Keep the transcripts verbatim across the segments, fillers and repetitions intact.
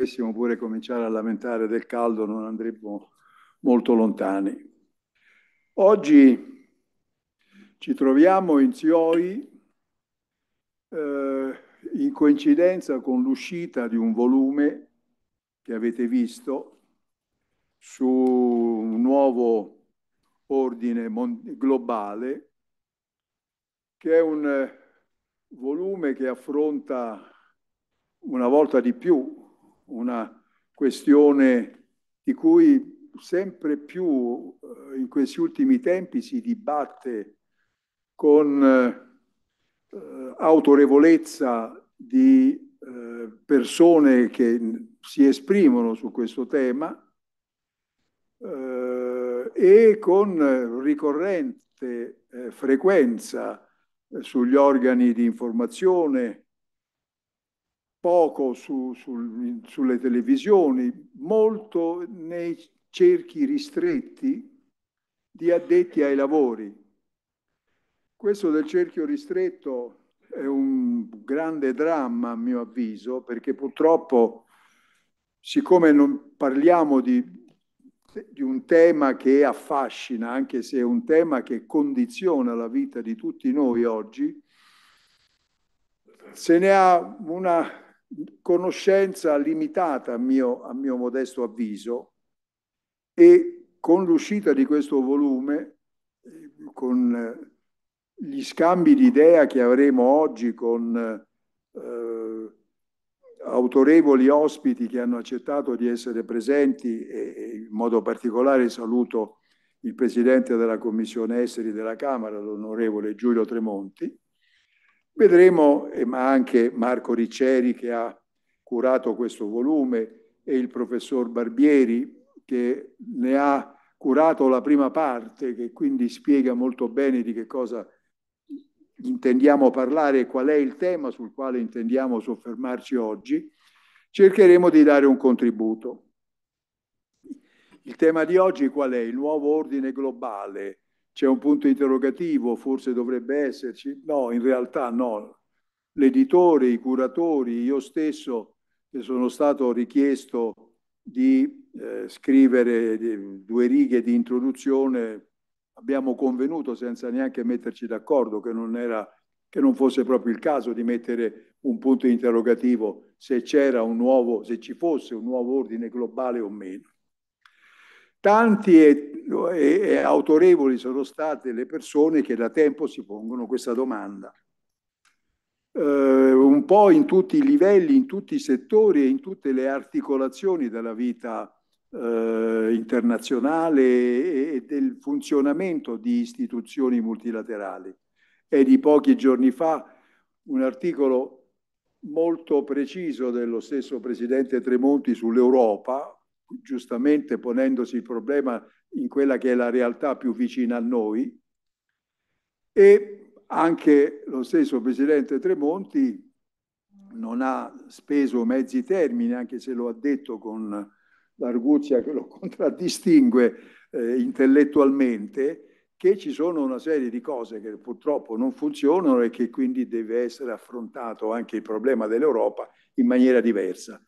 dovessimo pure cominciare a lamentare del caldo non andremo molto lontani. Oggi ci troviamo in S I O I eh, in coincidenza con l'uscita di un volume che avete visto su un nuovo ordine globale, che è un volume che affronta una volta di più una questione di cui sempre più in questi ultimi tempi si dibatte con eh, autorevolezza di eh, persone che si esprimono su questo tema eh, e con ricorrente eh, frequenza eh, sugli organi di informazione, poco su, su, sulle televisioni, molto nei cerchi ristretti di addetti ai lavori. Questo del cerchio ristretto è un grande dramma, a mio avviso, perché purtroppo, siccome non parliamo di, di un tema che affascina, anche se è un tema che condiziona la vita di tutti noi oggi, se ne ha una conoscenza limitata a mio, a mio modesto avviso, e con l'uscita di questo volume, con gli scambi di idea che avremo oggi con eh, autorevoli ospiti che hanno accettato di essere presenti, e in modo particolare saluto il Presidente della Commissione Esteri della Camera, l'onorevole Giulio Tremonti, vedremo, ma anche Marco Ricceri che ha curato questo volume e il professor Barbieri che ne ha curato la prima parte, che quindi spiega molto bene di che cosa intendiamo parlare e qual è il tema sul quale intendiamo soffermarci oggi. Cercheremo di dare un contributo. Il tema di oggi qual è? Il nuovo ordine globale. C'è un punto interrogativo, forse dovrebbe esserci? No, in realtà no. L'editore, i curatori, io stesso, che sono stato richiesto di eh, scrivere due righe di introduzione, abbiamo convenuto, senza neanche metterci d'accordo, che non era, che non fosse proprio il caso di mettere un punto interrogativo se c'era un nuovo, se ci fosse un nuovo ordine globale o meno. Tanti e, e, e autorevoli sono state le persone che da tempo si pongono questa domanda, eh, un po' in tutti i livelli, in tutti i settori e in tutte le articolazioni della vita eh, internazionale e, e del funzionamento di istituzioni multilaterali. È di pochi giorni fa un articolo molto preciso dello stesso Presidente Tremonti sull'Europa, giustamente ponendosi il problema in quella che è la realtà più vicina a noi, e anche lo stesso Presidente Tremonti non ha speso mezzi termini, anche se lo ha detto con l'arguzia che lo contraddistingue eh, intellettualmente, che ci sono una serie di cose che purtroppo non funzionano e che quindi deve essere affrontato anche il problema dell'Europa in maniera diversa,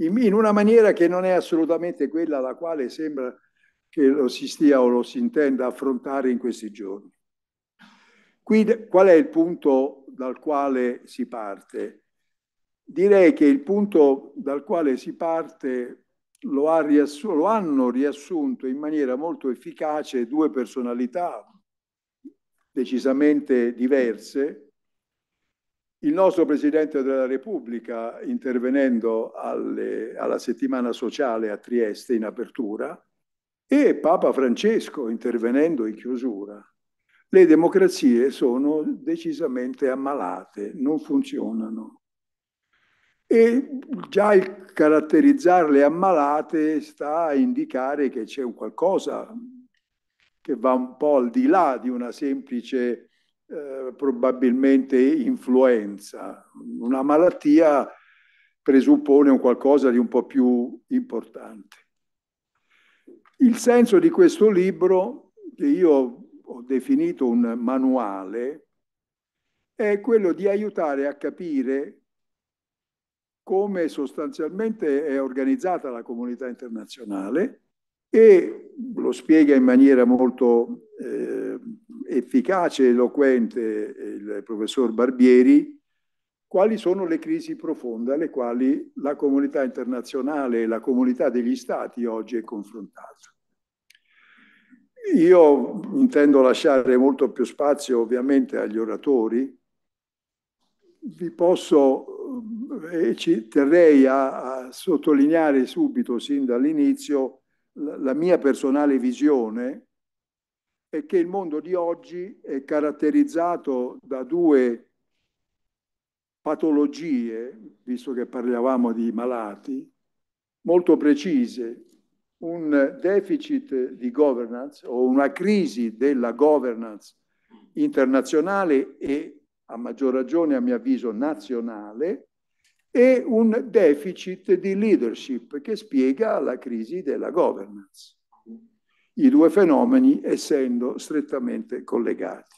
in una maniera che non è assolutamente quella alla quale sembra che lo si stia o lo si intenda affrontare in questi giorni. Qui qual è il punto dal quale si parte? Direi che il punto dal quale si parte lo, ha riassu- lo hanno riassunto in maniera molto efficace due personalità decisamente diverse. Il nostro Presidente della Repubblica, intervenendo alle, alla settimana sociale a Trieste in apertura, e Papa Francesco intervenendo in chiusura. Le democrazie sono decisamente ammalate, non funzionano. E già il caratterizzarle ammalate sta a indicare che c'è un qualcosa che va un po' al di là di una semplice Eh, probabilmente influenza. Una malattia presuppone un qualcosa di un po' più importante. Il senso di questo libro, che io ho definito un manuale, è quello di aiutare a capire come sostanzialmente è organizzata la comunità internazionale, e lo spiega in maniera molto eh, efficace e eloquente il professor Barbieri, quali sono le crisi profonde alle quali la comunità internazionale e la comunità degli stati oggi è confrontata. Io intendo lasciare molto più spazio ovviamente agli oratori. Vi posso e ci terrei a, a sottolineare subito, sin dall'inizio, la, la mia personale visione è che il mondo di oggi è caratterizzato da due patologie, visto che parlavamo di malati, molto precise: un deficit di governance o una crisi della governance internazionale e, a maggior ragione a mio avviso, nazionale, e un deficit di leadership che spiega la crisi della governance, i due fenomeni essendo strettamente collegati.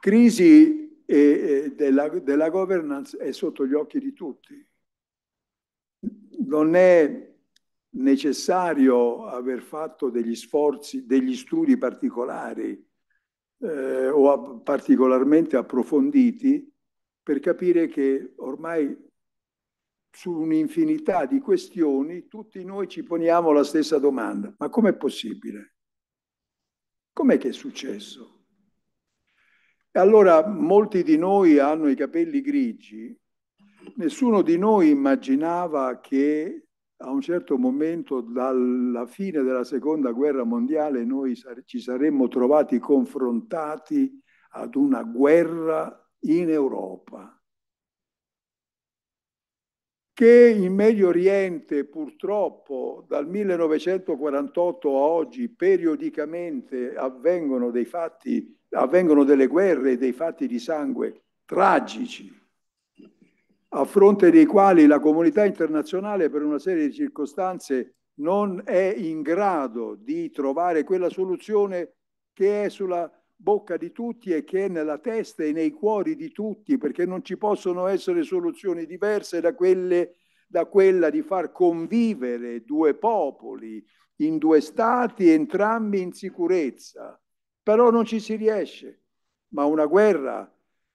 Crisi E della, della governance è sotto gli occhi di tutti. Non è necessario aver fatto degli sforzi, degli studi particolari eh, o a, particolarmente approfonditi per capire che ormai su un'infinità di questioni tutti noi ci poniamo la stessa domanda: ma com'è possibile? Com'è che è successo? Allora, molti di noi hanno i capelli grigi. Nessuno di noi immaginava che a un certo momento, dalla fine della Seconda Guerra Mondiale, noi ci saremmo trovati confrontati ad una guerra in Europa. Che in Medio Oriente, purtroppo, dal millenovecentoquarantotto a oggi, periodicamente avvengono dei fatti avvengono delle guerre e dei fatti di sangue tragici, a fronte dei quali la comunità internazionale per una serie di circostanze non è in grado di trovare quella soluzione che è sulla bocca di tutti e che è nella testa e nei cuori di tutti, perché non ci possono essere soluzioni diverse da quelle, da quella di far convivere due popoli in due stati, entrambi in sicurezza. Però non ci si riesce, ma una guerra,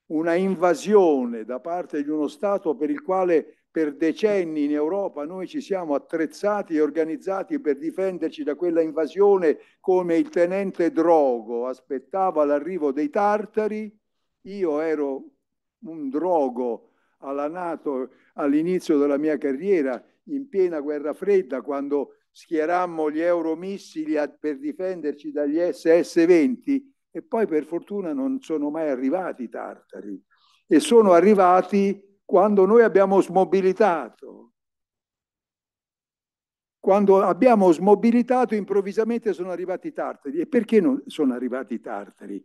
una invasione da parte di uno Stato per il quale per decenni in Europa noi ci siamo attrezzati e organizzati per difenderci da quella invasione, come il tenente Drogo aspettava l'arrivo dei tartari. Io ero un Drogo alla NATO all'inizio della mia carriera, in piena guerra fredda, quando schierammo gli euromissili per difenderci dagli esse esse venti, e poi per fortuna non sono mai arrivati i tartari, e sono arrivati quando noi abbiamo smobilitato. Quando abbiamo smobilitato improvvisamente sono arrivati i tartari. E perché non sono arrivati i tartari?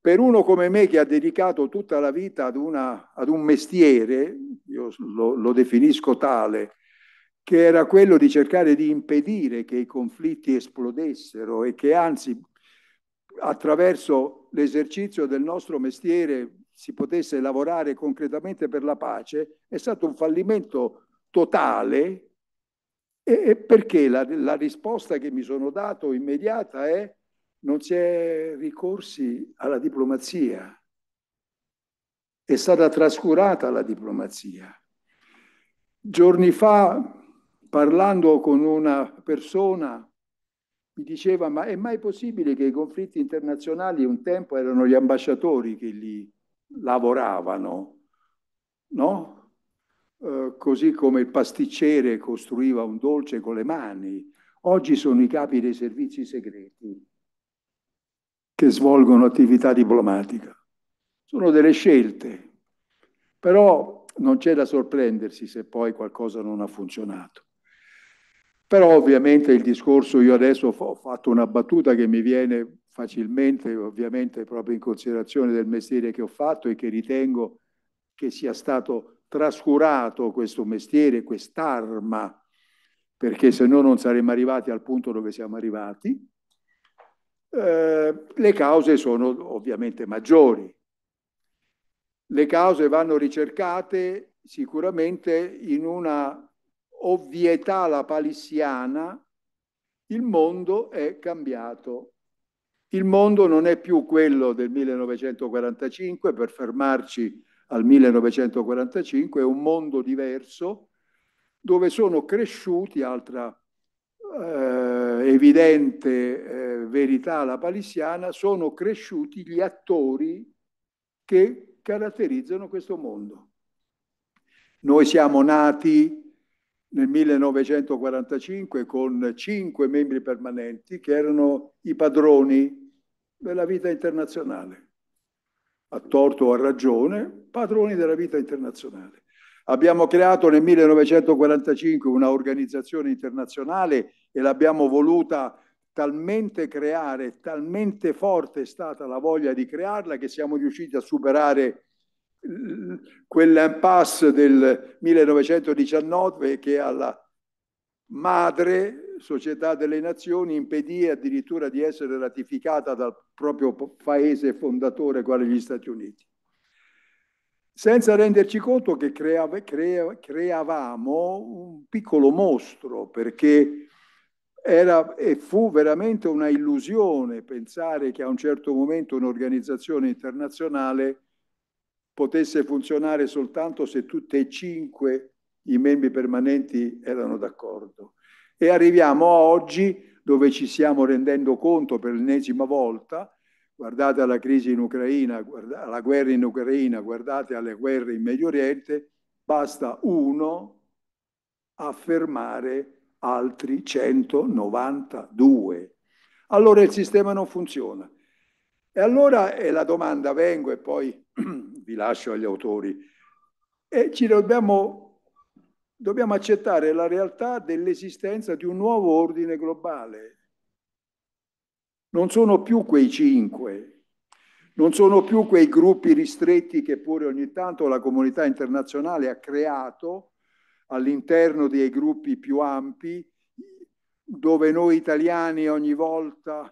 Per uno come me che ha dedicato tutta la vita ad, una, ad un mestiere, io lo, lo definisco tale, che era quello di cercare di impedire che i conflitti esplodessero e che anzi attraverso l'esercizio del nostro mestiere si potesse lavorare concretamente per la pace, è stato un fallimento totale, e perché la, la risposta che mi sono dato immediata è: non si è ricorsi alla diplomazia, è stata trascurata la diplomazia. Giorni fa, parlando con una persona, mi diceva: ma è mai possibile che i conflitti internazionali un tempo erano gli ambasciatori che li lavoravano, no? Eh, così come il pasticcere costruiva un dolce con le mani, oggi sono i capi dei servizi segreti che svolgono attività diplomatica. Sono delle scelte, però non c'è da sorprendersi se poi qualcosa non ha funzionato. Però ovviamente il discorso, io adesso ho fatto una battuta che mi viene facilmente, ovviamente proprio in considerazione del mestiere che ho fatto e che ritengo che sia stato trascurato questo mestiere, quest'arma, perché se no non saremmo arrivati al punto dove siamo arrivati. Eh, le cause sono ovviamente maggiori. Le cause vanno ricercate sicuramente in una ovvietà la palissiana, il mondo è cambiato. Il mondo non è più quello del millenovecentoquarantacinque, per fermarci al millenovecentoquarantacinque, è un mondo diverso dove sono cresciuti, altra eh, evidente eh, verità la palissiana, sono cresciuti gli attori che caratterizzano questo mondo. Noi siamo nati nel millenovecentoquarantacinque con cinque membri permanenti che erano i padroni della vita internazionale, a torto o a ragione, padroni della vita internazionale. Abbiamo creato nel millenovecentoquarantacinque una organizzazione internazionale e l'abbiamo voluta talmente creare, talmente forte è stata la voglia di crearla che siamo riusciti a superare quell'impasse del millenovecentodiciannove che alla madre Società delle Nazioni impedì addirittura di essere ratificata dal proprio paese fondatore, quale gli Stati Uniti, senza renderci conto che creava, crea, creavamo un piccolo mostro, perché era e fu veramente una illusione pensare che a un certo momento un'organizzazione internazionale potesse funzionare soltanto se tutti e cinque i membri permanenti erano d'accordo. E arriviamo a oggi dove ci stiamo rendendo conto per l'ennesima volta, guardate alla crisi in Ucraina, guarda, alla guerra in Ucraina, guardate alle guerre in Medio Oriente, basta uno a fermare altri centonovantadue. Allora il sistema non funziona. E allora, e la domanda, vengo e poi vi lascio agli autori, e ci dobbiamo, dobbiamo accettare la realtà dell'esistenza di un nuovo ordine globale. Non sono più quei cinque, non sono più quei gruppi ristretti che pure ogni tanto la comunità internazionale ha creato all'interno dei gruppi più ampi, dove noi italiani ogni volta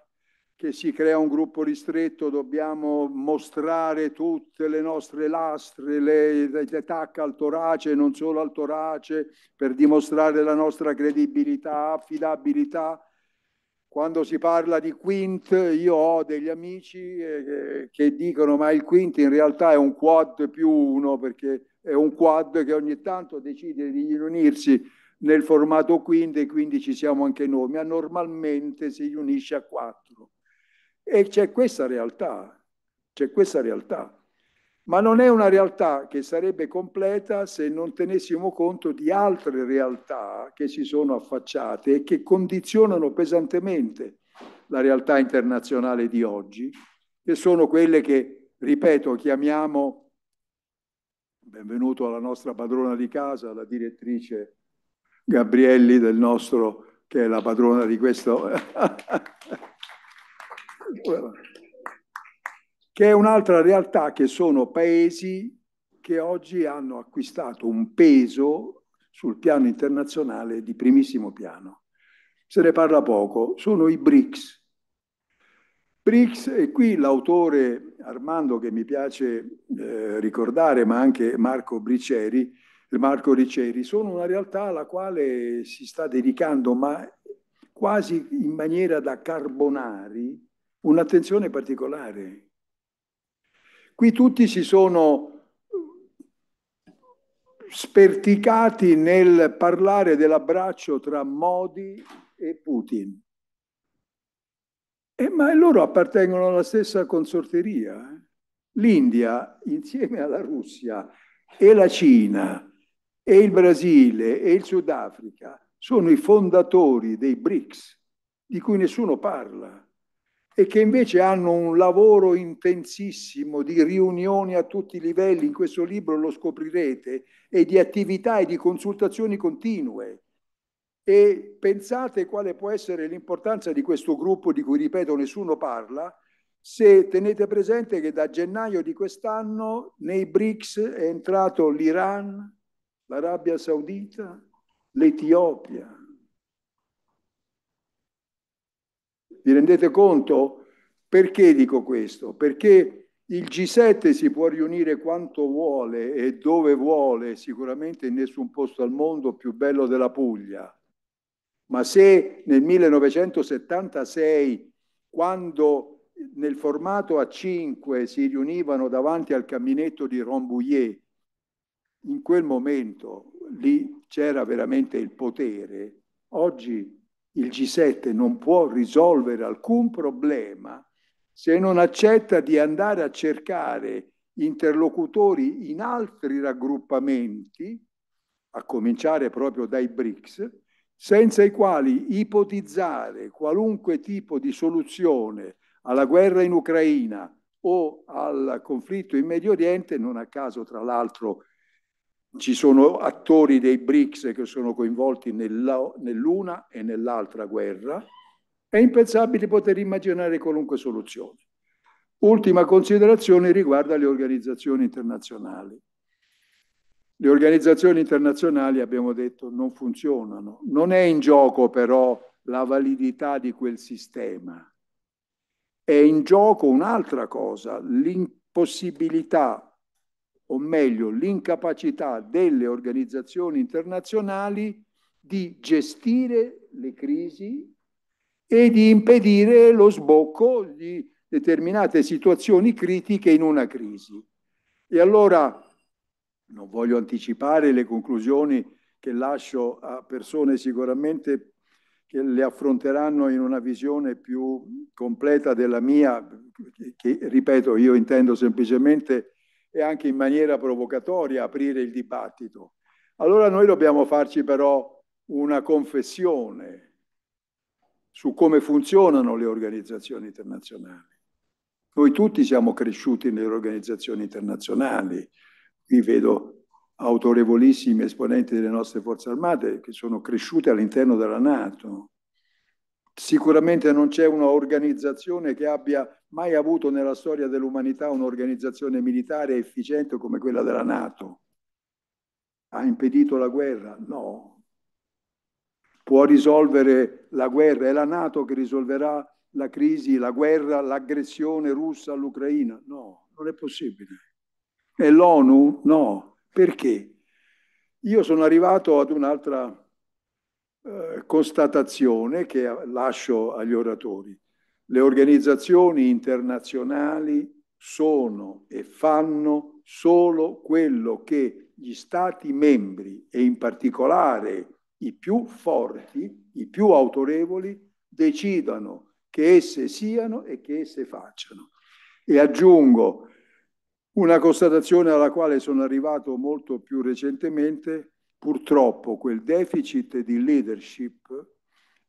che si crea un gruppo ristretto dobbiamo mostrare tutte le nostre lastre, le, le tacche al torace, non solo al torace, per dimostrare la nostra credibilità, affidabilità. Quando si parla di Quint, io ho degli amici eh, che dicono ma il Quint in realtà è un Quad più uno, perché è un Quad che ogni tanto decide di riunirsi nel formato Quint e quindi ci siamo anche noi, ma normalmente si riunisce a quattro. E c'è questa realtà, c'è questa realtà. Ma non è una realtà che sarebbe completa se non tenessimo conto di altre realtà che si sono affacciate e che condizionano pesantemente la realtà internazionale di oggi, che sono quelle che, ripeto, chiamiamo, benvenuto alla nostra padrona di casa, la direttrice Gabrielli del nostro, che è la padrona di questo... che è un'altra realtà, che sono paesi che oggi hanno acquistato un peso sul piano internazionale di primissimo piano. Se ne parla poco, sono i BRICS. BRICS, e qui l'autore Armando, che mi piace eh, ricordare, ma anche Marco Ricceri, Marco Ricceri, sono una realtà alla quale si sta dedicando, ma quasi in maniera da Carbonari, un'attenzione particolare. Qui tutti si sono sperticati nel parlare dell'abbraccio tra Modi e Putin. E ma loro appartengono alla stessa consorteria. L'India, insieme alla Russia, e la Cina, e il Brasile, e il Sudafrica, sono i fondatori dei BRICS, di cui nessuno parla, e che invece hanno un lavoro intensissimo di riunioni a tutti i livelli, in questo libro lo scoprirete, e di attività e di consultazioni continue. E pensate quale può essere l'importanza di questo gruppo di cui, ripeto, nessuno parla, se tenete presente che da gennaio di quest'anno nei BRICS è entrato l'Iran, l'Arabia Saudita, l'Etiopia. Vi rendete conto? Perché dico questo? Perché Il G sette si può riunire quanto vuole e dove vuole, sicuramente in nessun posto al mondo più bello della Puglia. Ma se nel millenovecentosettantasei, quando nel formato A cinque si riunivano davanti al caminetto di Rambouillet, in quel momento lì c'era veramente il potere, oggi il G sette non può risolvere alcun problema se non accetta di andare a cercare interlocutori in altri raggruppamenti, a cominciare proprio dai BRICS, senza i quali ipotizzare qualunque tipo di soluzione alla guerra in Ucraina o al conflitto in Medio Oriente. Non a caso, tra l'altro, ci sono attori dei BRICS che sono coinvolti nell'una e nell'altra guerra. È impensabile poter immaginare qualunque soluzione. Ultima considerazione riguarda le organizzazioni internazionali. Le organizzazioni internazionali, abbiamo detto, non funzionano. Non è in gioco però la validità di quel sistema. È in gioco un'altra cosa, l'impossibilità, o meglio, l'incapacità delle organizzazioni internazionali di gestire le crisi e di impedire lo sbocco di determinate situazioni critiche in una crisi. E allora, non voglio anticipare le conclusioni che lascio a persone sicuramente che le affronteranno in una visione più completa della mia, che, ripeto, io intendo semplicemente e anche in maniera provocatoria aprire il dibattito. Allora noi dobbiamo farci però una confessione su come funzionano le organizzazioni internazionali. Noi tutti siamo cresciuti nelle organizzazioni internazionali. Qui vedo autorevolissimi esponenti delle nostre forze armate che sono cresciute all'interno della NATO. Sicuramente non c'è un'organizzazione che abbia mai avuto nella storia dell'umanità un'organizzazione militare efficiente come quella della NATO. Ha impedito la guerra? No. Può risolvere la guerra, è la NATO che risolverà la crisi, la guerra, l'aggressione russa all'Ucraina? No, non è possibile. E l'ONU? No. Perché? Io sono arrivato ad un'altra eh, constatazione che lascio agli oratori. Le organizzazioni internazionali sono e fanno solo quello che gli Stati membri, e in particolare i più forti, i più autorevoli, decidano che esse siano e che esse facciano. E aggiungo una constatazione alla quale sono arrivato molto più recentemente: purtroppo quel deficit di leadership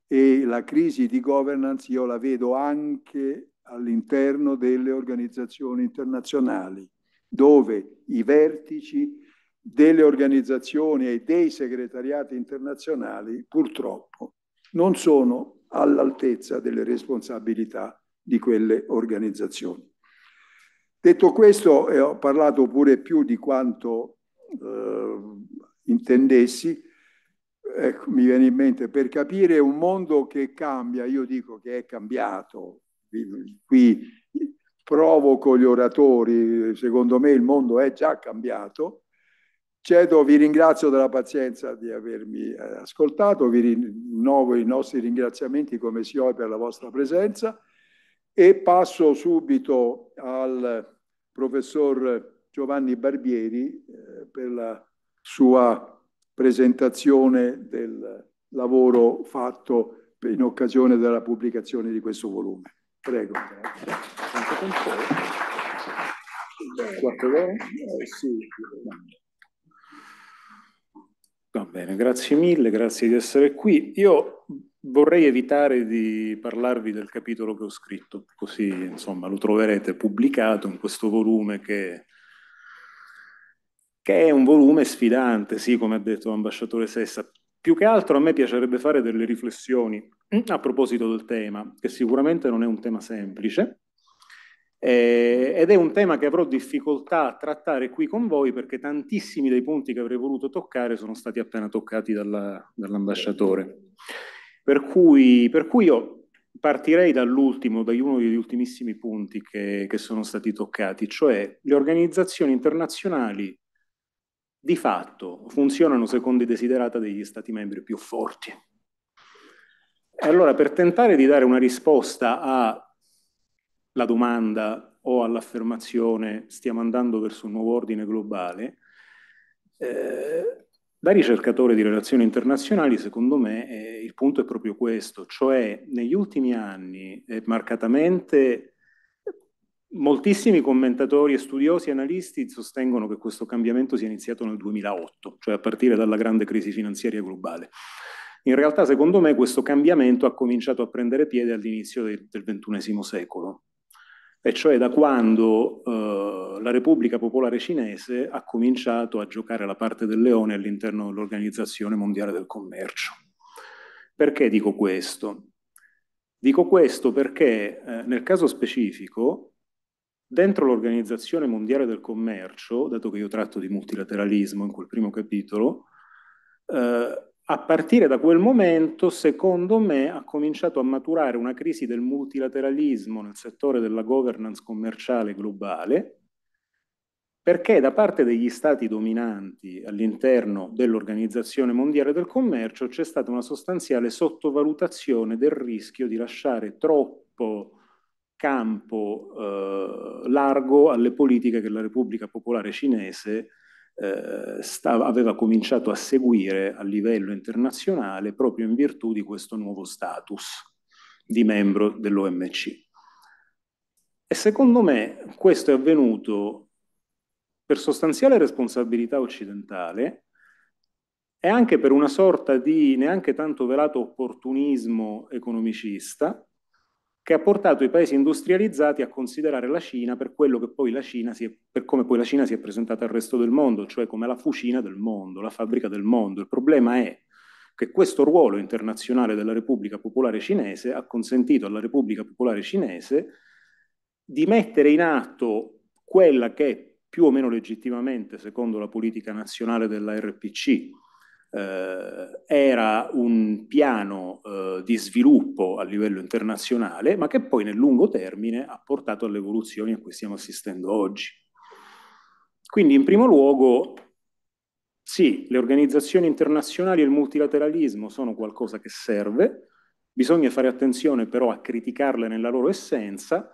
e la crisi di governance io la vedo anche all'interno delle organizzazioni internazionali, dove i vertici delle organizzazioni e dei segretariati internazionali purtroppo non sono all'altezza delle responsabilità di quelle organizzazioni. Detto questo, eh, ho parlato pure più di quanto eh, intendessi. Ecco, mi viene in mente, per capire un mondo che cambia, io dico che è cambiato. Qui provoco gli oratori, secondo me il mondo è già cambiato. Cedo, vi ringrazio della pazienza di avermi ascoltato, vi rinnovo i nostri ringraziamenti come S I O I per la vostra presenza e passo subito al professor Giovanni Barbieri eh, per la sua presentazione del lavoro fatto in occasione della pubblicazione di questo volume. Prego. Va bene, grazie mille, grazie di essere qui. Io vorrei evitare di parlarvi del capitolo che ho scritto, così insomma lo troverete pubblicato in questo volume che, che è un volume sfidante, sì, come ha detto l'ambasciatore Sessa. Più che altro a me piacerebbe fare delle riflessioni a proposito del tema, che sicuramente non è un tema semplice, ed è un tema che avrò difficoltà a trattare qui con voi perché tantissimi dei punti che avrei voluto toccare sono stati appena toccati dall'ambasciatore. Per cui, per cui io Partirei dall'ultimo, da uno degli ultimissimi punti che, che sono stati toccati, cioè le organizzazioni internazionali di fatto funzionano secondo i desiderata degli stati membri più forti. E allora, per tentare di dare una risposta alla domanda o all'affermazione stiamo andando verso un nuovo ordine globale, eh, da ricercatore di relazioni internazionali, secondo me, eh, il punto è proprio questo, cioè negli ultimi anni, eh, marcatamente, moltissimi commentatori, studiosi e analisti sostengono che questo cambiamento sia iniziato nel duemilaotto, cioè a partire dalla grande crisi finanziaria globale. In realtà, secondo me, questo cambiamento ha cominciato a prendere piede all'inizio del, del ventunesimo secolo, e cioè da quando eh, la Repubblica Popolare Cinese ha cominciato a giocare la parte del leone all'interno dell'Organizzazione Mondiale del Commercio. Perché dico questo? Dico questo perché eh, nel caso specifico, dentro l'Organizzazione Mondiale del Commercio, dato che io tratto di multilateralismo in quel primo capitolo, eh, a partire da quel momento, secondo me, ha cominciato a maturare una crisi del multilateralismo nel settore della governance commerciale globale, perché da parte degli stati dominanti all'interno dell'Organizzazione Mondiale del Commercio c'è stata una sostanziale sottovalutazione del rischio di lasciare troppo campo eh, largo alle politiche che la Repubblica Popolare Cinese Eh, stava, aveva cominciato a seguire a livello internazionale proprio in virtù di questo nuovo status di membro dell'O M C. E secondo me questo è avvenuto per sostanziale responsabilità occidentale e anche per una sorta di neanche tanto velato opportunismo economicista che ha portato i paesi industrializzati a considerare la Cina per quello che poi la Cina si è, per come poi la Cina si è presentata al resto del mondo, cioè come la fucina del mondo, la fabbrica del mondo. Il problema è che questo ruolo internazionale della Repubblica Popolare Cinese ha consentito alla Repubblica Popolare Cinese di mettere in atto quella che più o meno legittimamente, secondo la politica nazionale della R P C, Eh, era un piano eh, di sviluppo a livello internazionale, ma che poi nel lungo termine ha portato alle evoluzioni a cui stiamo assistendo oggi. Quindi, in primo luogo, sì, le organizzazioni internazionali e il multilateralismo sono qualcosa che serve, bisogna fare attenzione però a criticarle nella loro essenza,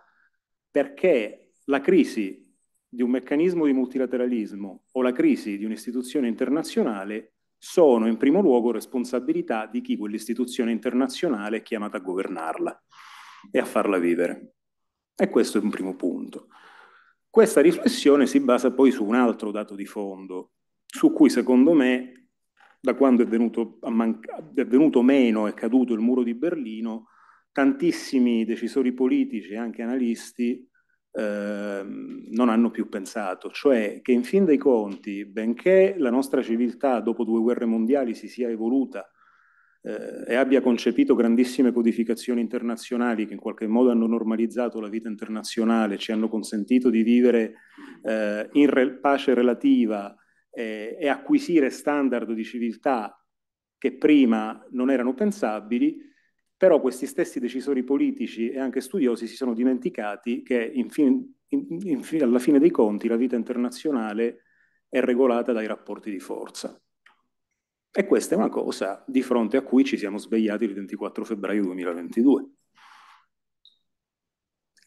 perché la crisi di un meccanismo di multilateralismo o la crisi di un'istituzione internazionale sono in primo luogo responsabilità di chi quell'istituzione internazionale è chiamata a governarla e a farla vivere. E questo è un primo punto. Questa riflessione si basa poi su un altro dato di fondo, su cui secondo me, da quando è venuto, a manca- è venuto meno, è caduto il muro di Berlino, tantissimi decisori politici e anche analisti Ehm, non hanno più pensato, cioè che in fin dei conti, benché la nostra civiltà dopo due guerre mondiali si sia evoluta eh, e abbia concepito grandissime codificazioni internazionali che in qualche modo hanno normalizzato la vita internazionale, ci hanno consentito di vivere eh, in re- pace relativa eh, e acquisire standard di civiltà che prima non erano pensabili, però questi stessi decisori politici e anche studiosi si sono dimenticati che in fin, in, in, alla fine dei conti la vita internazionale è regolata dai rapporti di forza. E questa è una cosa di fronte a cui ci siamo svegliati il ventiquattro febbraio duemilaventidue.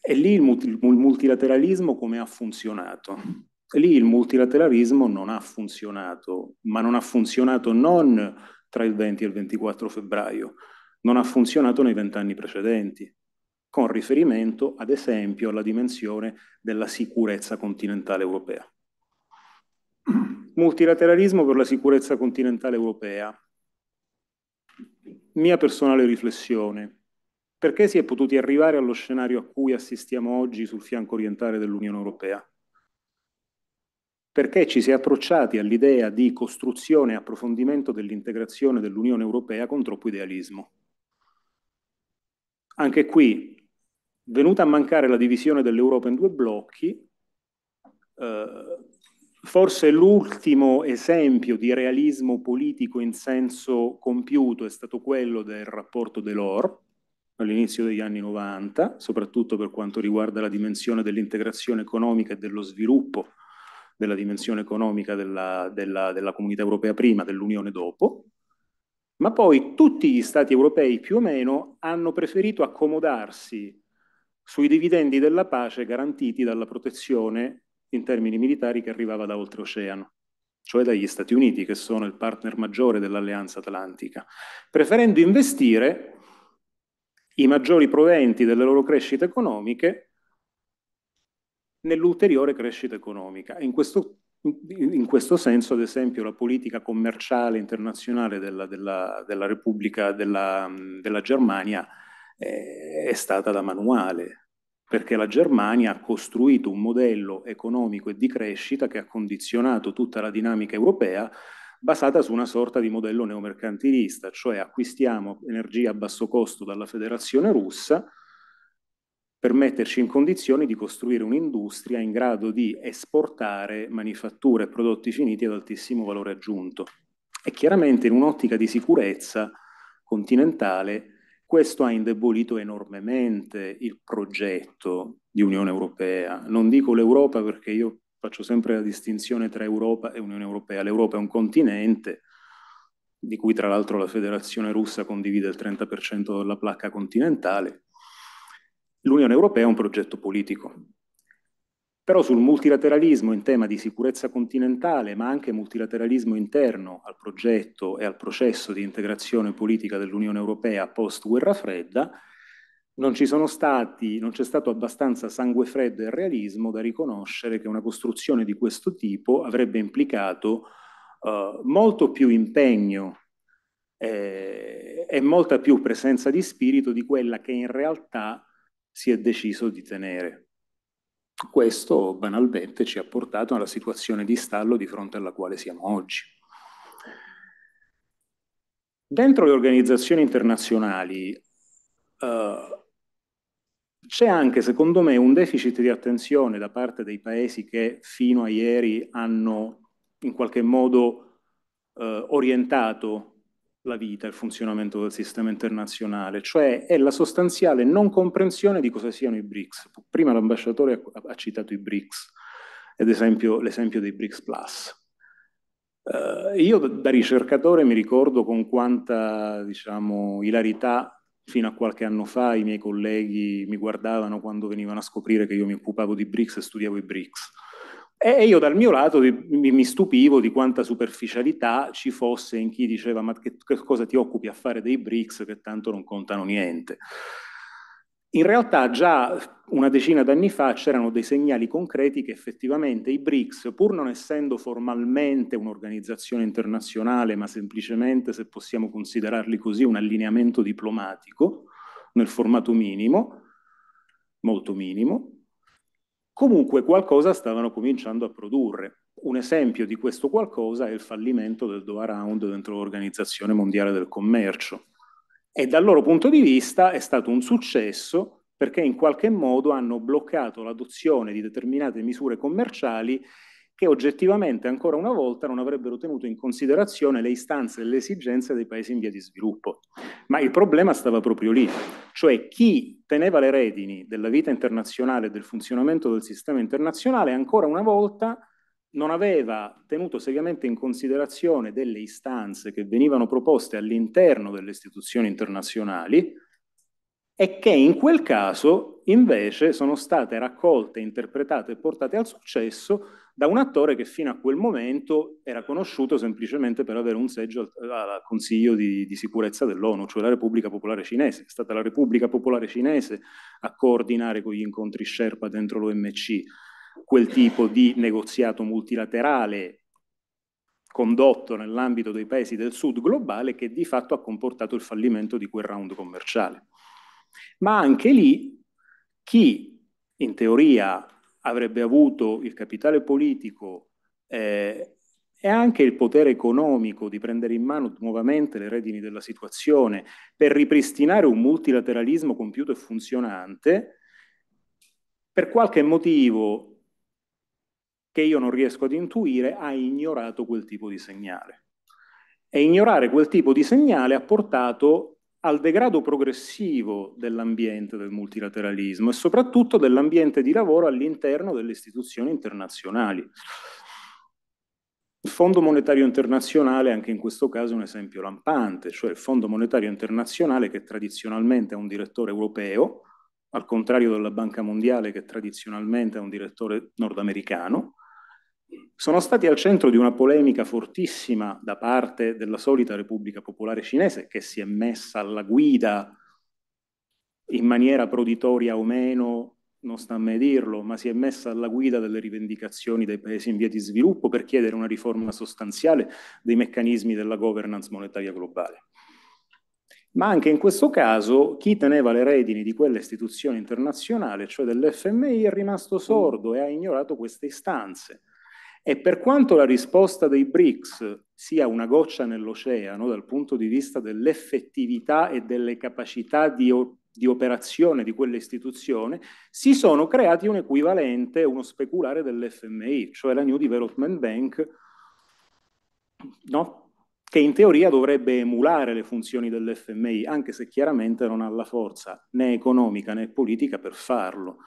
E lì il, multi, il multilateralismo come ha funzionato? E lì il multilateralismo non ha funzionato, ma non ha funzionato non tra il venti e il ventiquattro febbraio, non ha funzionato nei vent'anni precedenti, con riferimento ad esempio alla dimensione della sicurezza continentale europea. Multilateralismo per la sicurezza continentale europea. Mia personale riflessione: perché si è potuti arrivare allo scenario a cui assistiamo oggi sul fianco orientale dell'Unione Europea? Perché ci si è approcciati all'idea di costruzione e approfondimento dell'integrazione dell'Unione Europea con troppo idealismo? Anche qui, venuta a mancare la divisione dell'Europa in due blocchi, eh, forse l'ultimo esempio di realismo politico in senso compiuto è stato quello del rapporto Delors, all'inizio degli anni novanta, soprattutto per quanto riguarda la dimensione dell'integrazione economica e dello sviluppo della dimensione economica della, della, della Comunità Europea prima, dell'Unione dopo, ma poi tutti gli Stati europei più o meno hanno preferito accomodarsi sui dividendi della pace garantiti dalla protezione in termini militari che arrivava da oltreoceano, cioè dagli Stati Uniti, che sono il partner maggiore dell'Alleanza Atlantica, preferendo investire i maggiori proventi delle loro crescite economiche nell'ulteriore crescita economica. In questo, in questo senso, ad esempio, la politica commerciale internazionale della, della, della Repubblica della, della Germania eh, è stata da manuale, perché la Germania ha costruito un modello economico e di crescita che ha condizionato tutta la dinamica europea, basata su una sorta di modello neomercantilista, cioè acquistiamo energia a basso costo dalla Federazione Russa per metterci in condizioni di costruire un'industria in grado di esportare manifatture e prodotti finiti ad altissimo valore aggiunto. E chiaramente in un'ottica di sicurezza continentale questo ha indebolito enormemente il progetto di Unione Europea. Non dico l'Europa perché io faccio sempre la distinzione tra Europa e Unione Europea. L'Europa è un continente di cui tra l'altro la Federazione Russa condivide il trenta per cento della placca continentale. L'Unione Europea è un progetto politico. Però sul multilateralismo in tema di sicurezza continentale, ma anche multilateralismo interno al progetto e al processo di integrazione politica dell'Unione Europea post-guerra fredda, Non ci sono stati, non c'è stato abbastanza sangue freddo e realismo da riconoscere che una costruzione di questo tipo avrebbe implicato eh, molto più impegno eh, e molta più presenza di spirito di quella che in realtà si è deciso di tenere. Questo banalmente ci ha portato alla situazione di stallo di fronte alla quale siamo oggi. Dentro le organizzazioni internazionali eh, c'è anche, secondo me, un deficit di attenzione da parte dei paesi che fino a ieri hanno in qualche modo eh, orientato la vita, il funzionamento del sistema internazionale, cioè è la sostanziale non comprensione di cosa siano i B R I C S. Prima l'ambasciatore ha, ha citato i B R I C S, ad esempio l'esempio dei B R I C S Plus. Eh, io da ricercatore mi ricordo con quanta, diciamo, ilarità fino a qualche anno fa i miei colleghi mi guardavano quando venivano a scoprire che io mi occupavo di B R I C S e studiavo i B R I C S. E io dal mio lato mi stupivo di quanta superficialità ci fosse in chi diceva ma che cosa ti occupi a fare dei B R I C S che tanto non contano niente. In realtà già una decina d'anni fa c'erano dei segnali concreti che effettivamente i B R I C S, pur non essendo formalmente un'organizzazione internazionale, ma semplicemente, se possiamo considerarli così, un allineamento diplomatico nel formato minimo, molto minimo, comunque qualcosa stavano cominciando a produrre. Un esempio di questo qualcosa è il fallimento del Doha Round dentro l'Organizzazione Mondiale del Commercio. E dal loro punto di vista è stato un successo perché in qualche modo hanno bloccato l'adozione di determinate misure commerciali che oggettivamente ancora una volta non avrebbero tenuto in considerazione le istanze e le esigenze dei paesi in via di sviluppo. Ma il problema stava proprio lì, cioè chi teneva le redini della vita internazionale e del funzionamento del sistema internazionale ancora una volta non aveva tenuto seriamente in considerazione delle istanze che venivano proposte all'interno delle istituzioni internazionali e che in quel caso invece sono state raccolte, interpretate e portate al successo da un attore che fino a quel momento era conosciuto semplicemente per avere un seggio al, al Consiglio di, di Sicurezza dell'ONU, cioè la Repubblica Popolare Cinese. È stata la Repubblica Popolare Cinese a coordinare con gli incontri Sherpa dentro l'O M C quel tipo di negoziato multilaterale condotto nell'ambito dei paesi del sud globale che di fatto ha comportato il fallimento di quel round commerciale. Ma anche lì chi in teoria avrebbe avuto il capitale politico eh, e anche il potere economico di prendere in mano nuovamente le redini della situazione per ripristinare un multilateralismo compiuto e funzionante, per qualche motivo che io non riesco ad intuire, ha ignorato quel tipo di segnale. E ignorare quel tipo di segnale ha portato al degrado progressivo dell'ambiente del multilateralismo e soprattutto dell'ambiente di lavoro all'interno delle istituzioni internazionali. Il Fondo Monetario Internazionale anche in questo caso è un esempio lampante, cioè il Fondo Monetario Internazionale che tradizionalmente ha un direttore europeo, al contrario della Banca Mondiale che tradizionalmente ha un direttore nordamericano, sono stati al centro di una polemica fortissima da parte della solita Repubblica Popolare Cinese, che si è messa alla guida in maniera proditoria o meno, non sta a me dirlo, ma si è messa alla guida delle rivendicazioni dei paesi in via di sviluppo per chiedere una riforma sostanziale dei meccanismi della governance monetaria globale. Ma anche in questo caso chi teneva le redini di quella istituzione internazionale, cioè dell'F M I, è rimasto sordo e ha ignorato queste istanze. E per quanto la risposta dei BRICS sia una goccia nell'oceano dal punto di vista dell'effettività e delle capacità di di operazione di quell'istituzione, si sono creati un equivalente, uno speculare dell'F M I, cioè la New Development Bank, no? Che in teoria dovrebbe emulare le funzioni dell'F M I, anche se chiaramente non ha la forza né economica né politica per farlo.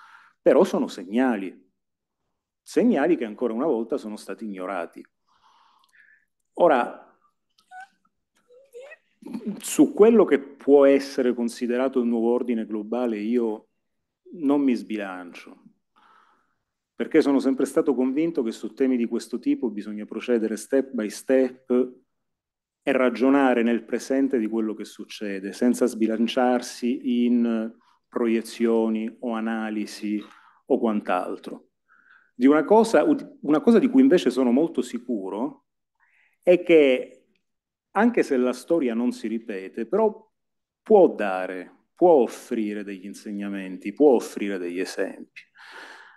Però sono segnali, segnali che ancora una volta sono stati ignorati. Ora, su quello che può essere considerato il nuovo ordine globale io non mi sbilancio, perché sono sempre stato convinto che su temi di questo tipo bisogna procedere step by step e ragionare nel presente di quello che succede, senza sbilanciarsi in proiezioni o analisi o quant'altro. Di una cosa, una cosa di cui invece sono molto sicuro è che, anche se la storia non si ripete, però può dare, può offrire degli insegnamenti, può offrire degli esempi.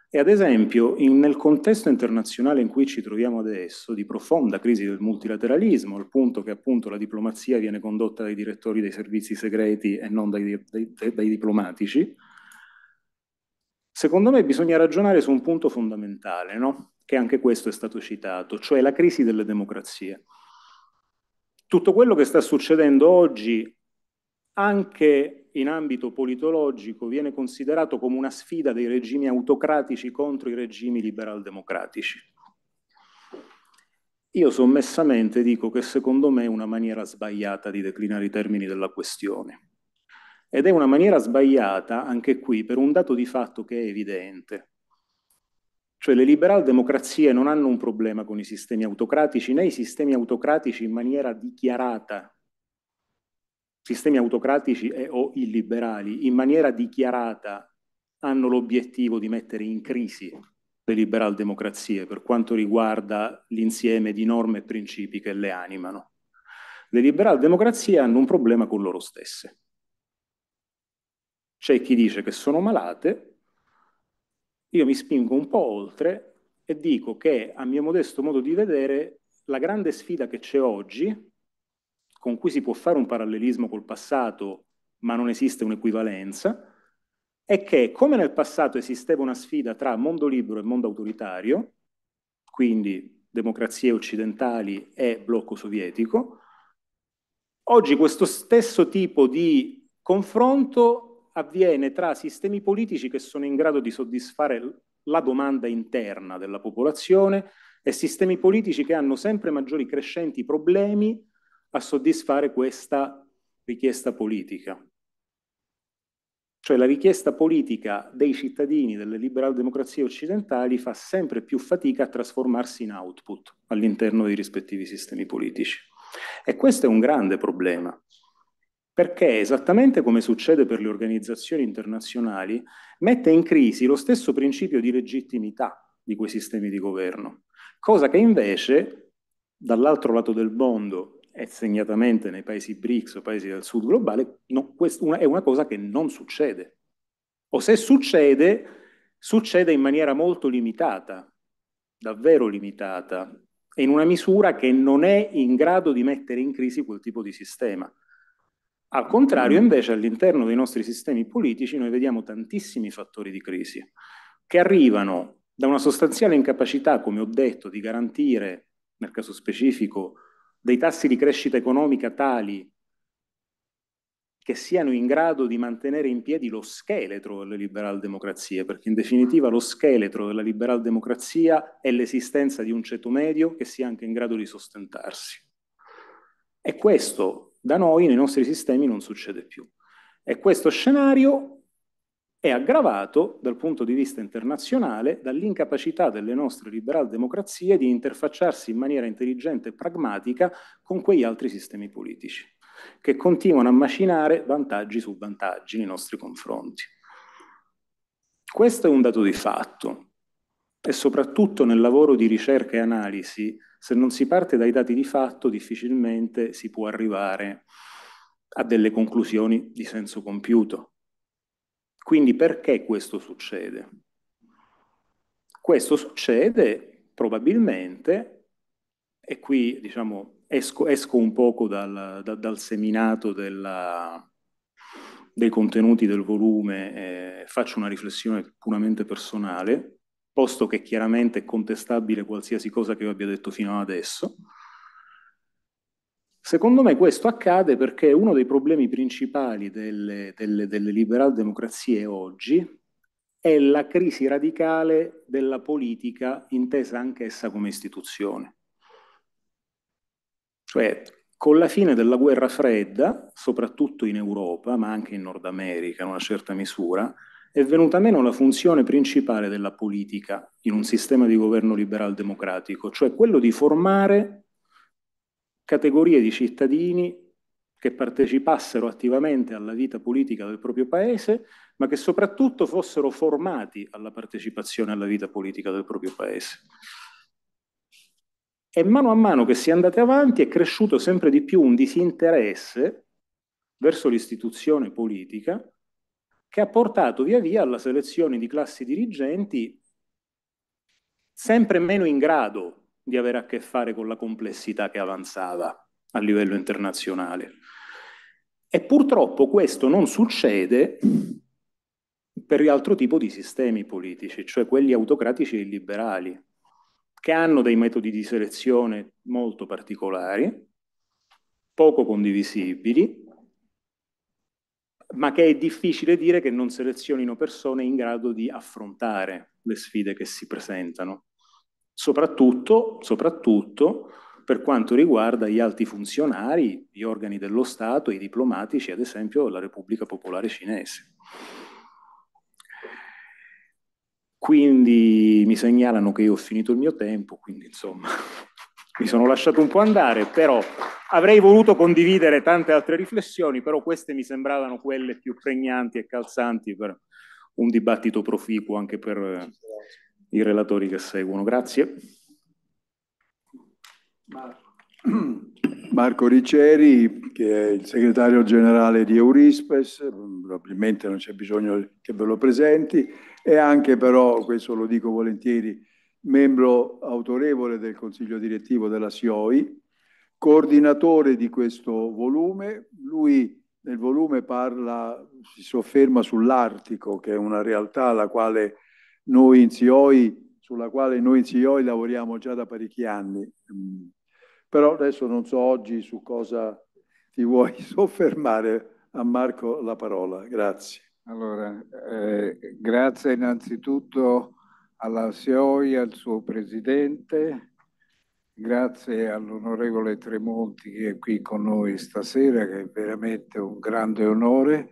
E ad esempio, in, nel contesto internazionale in cui ci troviamo adesso, di profonda crisi del multilateralismo, al punto che appunto la diplomazia viene condotta dai direttori dei servizi segreti e non dai, dai, dai diplomatici, secondo me bisogna ragionare su un punto fondamentale, no? Che anche questo è stato citato, cioè la crisi delle democrazie. Tutto quello che sta succedendo oggi, anche in ambito politologico, viene considerato come una sfida dei regimi autocratici contro i regimi liberal-democratici. Io sommessamente dico che secondo me è una maniera sbagliata di declinare i termini della questione. Ed è una maniera sbagliata, anche qui, per un dato di fatto che è evidente. Cioè le liberal democrazie non hanno un problema con i sistemi autocratici, né i sistemi autocratici in maniera dichiarata, sistemi autocratici e, o illiberali, in maniera dichiarata hanno l'obiettivo di mettere in crisi le liberal democrazie per quanto riguarda l'insieme di norme e principi che le animano. Le liberal democrazie hanno un problema con loro stesse. C'è chi dice che sono malate. Io mi spingo un po' oltre e dico che, a mio modesto modo di vedere, la grande sfida che c'è oggi, con cui si può fare un parallelismo col passato, ma non esiste un'equivalenza, è che, come nel passato esisteva una sfida tra mondo libero e mondo autoritario, quindi democrazie occidentali e blocco sovietico, oggi questo stesso tipo di confronto avviene tra sistemi politici che sono in grado di soddisfare la domanda interna della popolazione e sistemi politici che hanno sempre maggiori crescenti problemi a soddisfare questa richiesta politica. Cioè la richiesta politica dei cittadini delle liberal democrazie occidentali fa sempre più fatica a trasformarsi in output all'interno dei rispettivi sistemi politici. E questo è un grande problema. Perché, esattamente come succede per le organizzazioni internazionali, mette in crisi lo stesso principio di legittimità di quei sistemi di governo, cosa che invece, dall'altro lato del mondo, e segnatamente nei paesi BRICS o paesi del sud globale, no, è una cosa che non succede. O se succede, succede in maniera molto limitata, davvero limitata, e in una misura che non è in grado di mettere in crisi quel tipo di sistema. Al contrario, invece, all'interno dei nostri sistemi politici noi vediamo tantissimi fattori di crisi che arrivano da una sostanziale incapacità, come ho detto, di garantire, nel caso specifico, dei tassi di crescita economica tali che siano in grado di mantenere in piedi lo scheletro delle liberal democrazie, perché in definitiva lo scheletro della liberal democrazia è l'esistenza di un ceto medio che sia anche in grado di sostentarsi. E questo da noi, nei nostri sistemi, non succede più. E questo scenario è aggravato dal punto di vista internazionale dall'incapacità delle nostre liberal democrazie di interfacciarsi in maniera intelligente e pragmatica con quegli altri sistemi politici, che continuano a macinare vantaggi su vantaggi nei nostri confronti. Questo è un dato di fatto, e soprattutto nel lavoro di ricerca e analisi, se non si parte dai dati di fatto, difficilmente si può arrivare a delle conclusioni di senso compiuto. Quindi perché questo succede? Questo succede probabilmente, e qui diciamo Esco, esco un poco dal, da, dal seminato della, dei contenuti del volume, eh, faccio una riflessione puramente personale, posto che chiaramente è contestabile qualsiasi cosa che io abbia detto fino ad adesso. Secondo me questo accade perché uno dei problemi principali delle, delle, delle liberal democrazie oggi è la crisi radicale della politica, intesa anch'essa come istituzione. Cioè, con la fine della guerra fredda, soprattutto in Europa, ma anche in Nord America in una certa misura, è venuta meno la funzione principale della politica in un sistema di governo liberal democratico, cioè quello di formare categorie di cittadini che partecipassero attivamente alla vita politica del proprio paese, ma che soprattutto fossero formati alla partecipazione alla vita politica del proprio paese. E mano a mano che si è andati avanti è cresciuto sempre di più un disinteresse verso l'istituzione politica, che ha portato via via alla selezione di classi dirigenti sempre meno in grado di avere a che fare con la complessità che avanzava a livello internazionale. E purtroppo questo non succede per l'altro tipo di sistemi politici, cioè quelli autocratici e illiberali, che hanno dei metodi di selezione molto particolari, poco condivisibili, ma che è difficile dire che non selezionino persone in grado di affrontare le sfide che si presentano, soprattutto, soprattutto per quanto riguarda gli alti funzionari, gli organi dello Stato, i diplomatici, ad esempio della Repubblica Popolare Cinese. Quindi mi segnalano che io ho finito il mio tempo, quindi insomma mi sono lasciato un po' andare, però avrei voluto condividere tante altre riflessioni, però queste mi sembravano quelle più pregnanti e calzanti per un dibattito proficuo anche per i relatori che seguono. Grazie. Marco Ricceri, che è il segretario generale di Eurispes, probabilmente non c'è bisogno che ve lo presenti, e anche però, questo lo dico volentieri, membro autorevole del Consiglio Direttivo della S I O I, coordinatore di questo volume. Lui nel volume parla, si sofferma sull'Artico, che è una realtà alla quale noi in S I O I, sulla quale noi in S I O I lavoriamo già da parecchi anni. Però adesso non so oggi su cosa ti vuoi soffermare. A Marco la parola, grazie. Allora, eh, grazie innanzitutto alla S I O I, al suo presidente, grazie all'onorevole Tremonti che è qui con noi stasera, che è veramente un grande onore,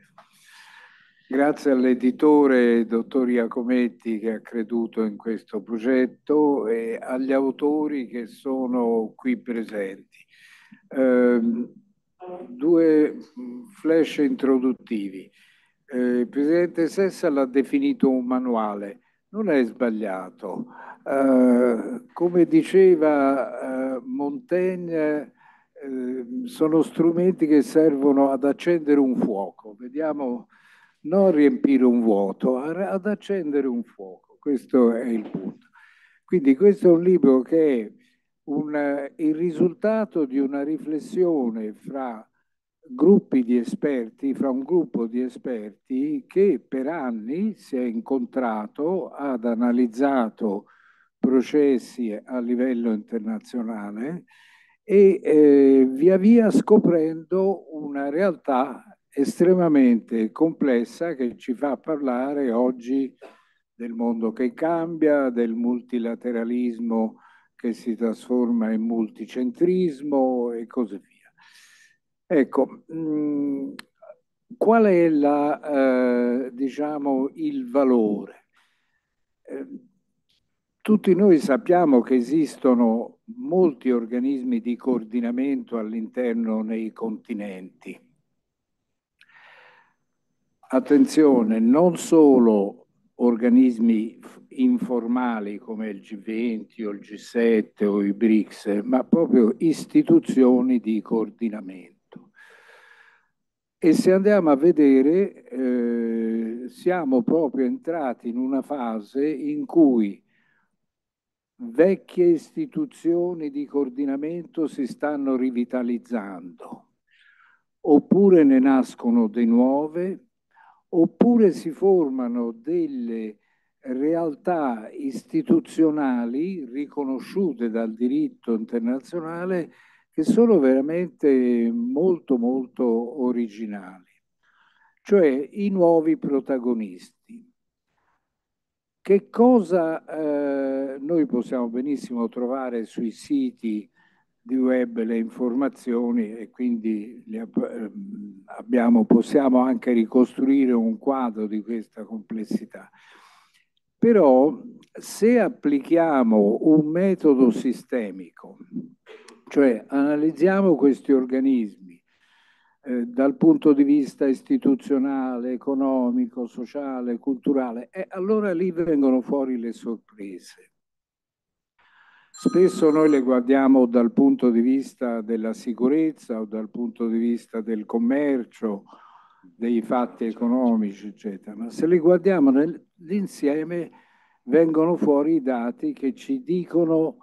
grazie all'editore dottor Iacometti che ha creduto in questo progetto e agli autori che sono qui presenti. Eh, due flash introduttivi. Eh, il presidente Sessa l'ha definito un manuale, non è sbagliato. Eh, come diceva eh, Montaigne, eh, sono strumenti che servono ad accendere un fuoco, vediamo, non riempire un vuoto, ad accendere un fuoco, questo è il punto. Quindi questo è un libro che è un, il risultato di una riflessione fra gruppi di esperti, fra un gruppo di esperti che per anni si è incontrato, ad analizzato processi a livello internazionale e eh, via via scoprendo una realtà estremamente complessa che ci fa parlare oggi del mondo che cambia, del multilateralismo che si trasforma in multicentrismo e così via. Ecco, mh, qual è la, eh, diciamo, il valore? Eh, tutti noi sappiamo che esistono molti organismi di coordinamento all'interno nei continenti. Attenzione, non solo organismi informali come il G venti o il G sette o i BRICS, ma proprio istituzioni di coordinamento. E se andiamo a vedere, eh, siamo proprio entrati in una fase in cui vecchie istituzioni di coordinamento si stanno rivitalizzando, oppure ne nascono di nuove, oppure si formano delle realtà istituzionali riconosciute dal diritto internazionale che sono veramente molto molto originali, cioè i nuovi protagonisti. Che cosa eh, noi possiamo benissimo trovare sui siti di web, le informazioni, e quindi le, eh, abbiamo, possiamo anche ricostruire un quadro di questa complessità. Però se applichiamo un metodo sistemico, cioè analizziamo questi organismi eh, dal punto di vista istituzionale, economico, sociale, culturale, e allora lì vengono fuori le sorprese. Spesso noi le guardiamo dal punto di vista della sicurezza o dal punto di vista del commercio, dei fatti economici, eccetera, ma se le guardiamo nell'insieme vengono fuori i dati che ci dicono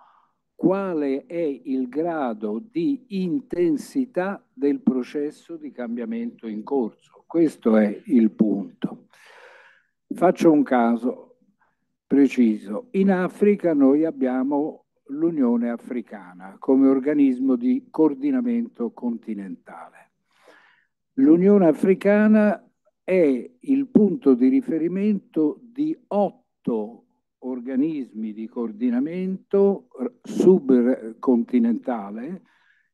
quale è il grado di intensità del processo di cambiamento in corso. Questo è il punto. Faccio un caso preciso. In Africa noi abbiamo l'Unione Africana come organismo di coordinamento continentale. L'Unione Africana è il punto di riferimento di otto organismi di coordinamento subcontinentale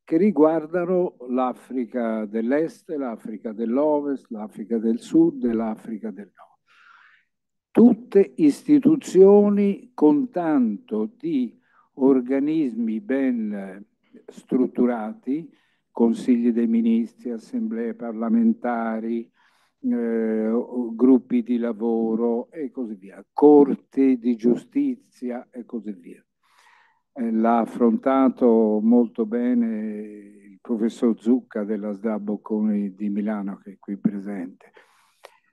che riguardano l'Africa dell'Est, l'Africa dell'Ovest, l'Africa del Sud e l'Africa del Nord. Tutte istituzioni con tanto di organismi ben strutturati, consigli dei ministri, assemblee parlamentari, Eh, gruppi di lavoro e così via, corte di giustizia e così via. Eh, l'ha affrontato molto bene il professor Zucca della S D A Bocconi di Milano, che è qui presente.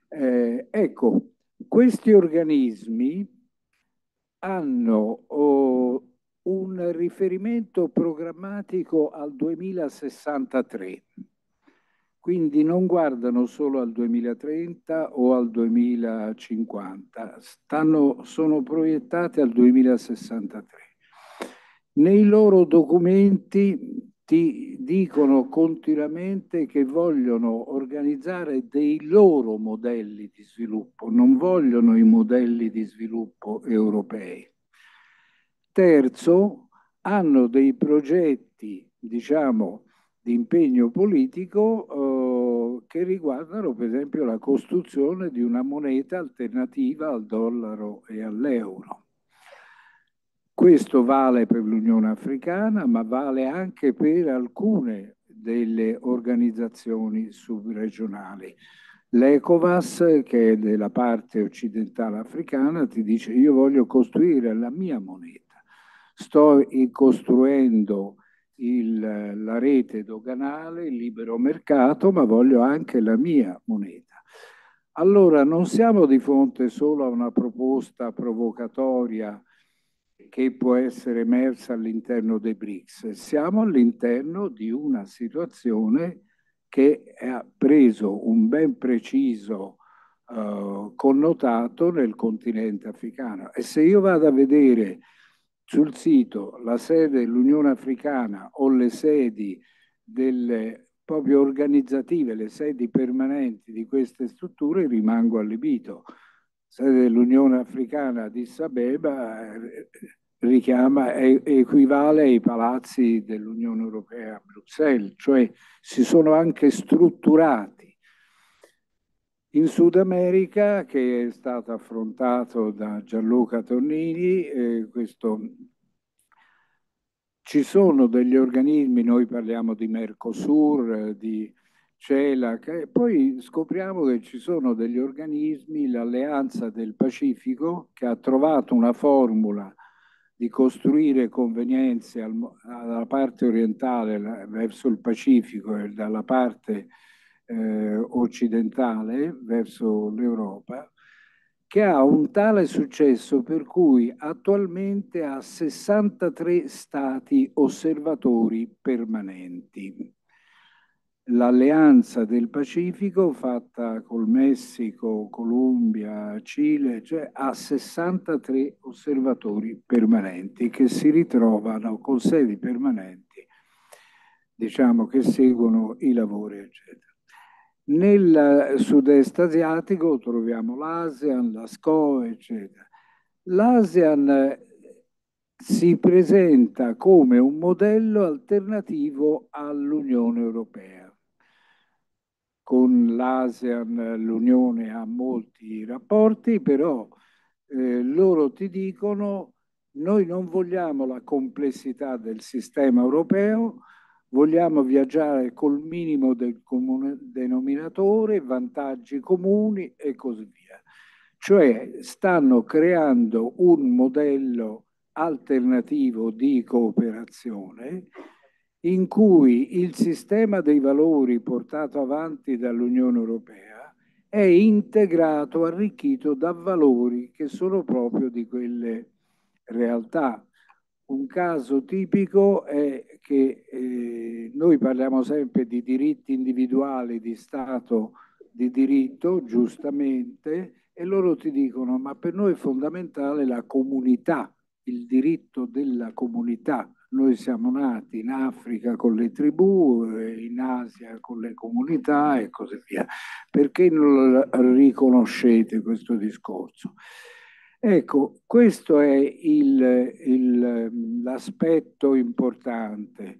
Eh, ecco, questi organismi hanno oh, un riferimento programmatico al duemilasessantatré. Quindi non guardano solo al duemilatrenta o al duemilacinquanta, stanno, sono proiettate al duemilasessantatré. Nei loro documenti ti dicono continuamente che vogliono organizzare dei loro modelli di sviluppo, non vogliono i modelli di sviluppo europei. Terzo, hanno dei progetti, diciamo, di impegno politico eh, che riguardano per esempio la costruzione di una moneta alternativa al dollaro e all'euro. Questo vale per l'Unione Africana, ma vale anche per alcune delle organizzazioni subregionali. L'ECOWAS, che è della parte occidentale africana, ti dice: io voglio costruire la mia moneta, sto costruendo Il, la rete doganale, il libero mercato, ma voglio anche la mia moneta. Allora non siamo di fronte solo a una proposta provocatoria che può essere emersa all'interno dei BRICS, siamo all'interno di una situazione che ha preso un ben preciso eh, connotato nel continente africano. E se io vado a vedere sul sito la sede dell'Unione Africana o le sedi delle proprio organizzative, le sedi permanenti di queste strutture, rimango allibito. Sede dell'Unione Africana di Addis Abeba richiama, equivale ai palazzi dell'Unione Europea a Bruxelles, cioè si sono anche strutturati. In Sud America, che è stato affrontato da Gianluca Tonnini, eh, questo... ci sono degli organismi, noi parliamo di Mercosur, di CELAC, e poi scopriamo che ci sono degli organismi, l'Alleanza del Pacifico, che ha trovato una formula di costruire convenienze al, dalla parte orientale la, verso il Pacifico e dalla parte Eh, occidentale verso l'Europa, che ha un tale successo per cui attualmente ha sessantatré stati osservatori permanenti. L'alleanza del Pacifico fatta col Messico, Colombia, Cile, cioè ha sessantatré osservatori permanenti che si ritrovano con sedi permanenti, diciamo, che seguono i lavori, eccetera. Nel sud-est asiatico troviamo l'ASEAN, la S C O, eccetera. L'ASEAN si presenta come un modello alternativo all'Unione Europea. Con l'ASEAN l'Unione ha molti rapporti, però eh, loro ti dicono: noi non vogliamo la complessità del sistema europeo, vogliamo viaggiare col minimo del comune denominatore, vantaggi comuni e così via. Cioè stanno creando un modello alternativo di cooperazione in cui il sistema dei valori portato avanti dall'Unione Europea è integrato, arricchito da valori che sono proprio di quelle realtà. Un caso tipico è che eh, noi parliamo sempre di diritti individuali, di Stato di diritto, giustamente, e loro ti dicono: ma per noi è fondamentale la comunità, il diritto della comunità. Noi siamo nati in Africa con le tribù, in Asia con le comunità e così via. Perché non riconoscete questo discorso? Ecco, questo è l'aspetto importante.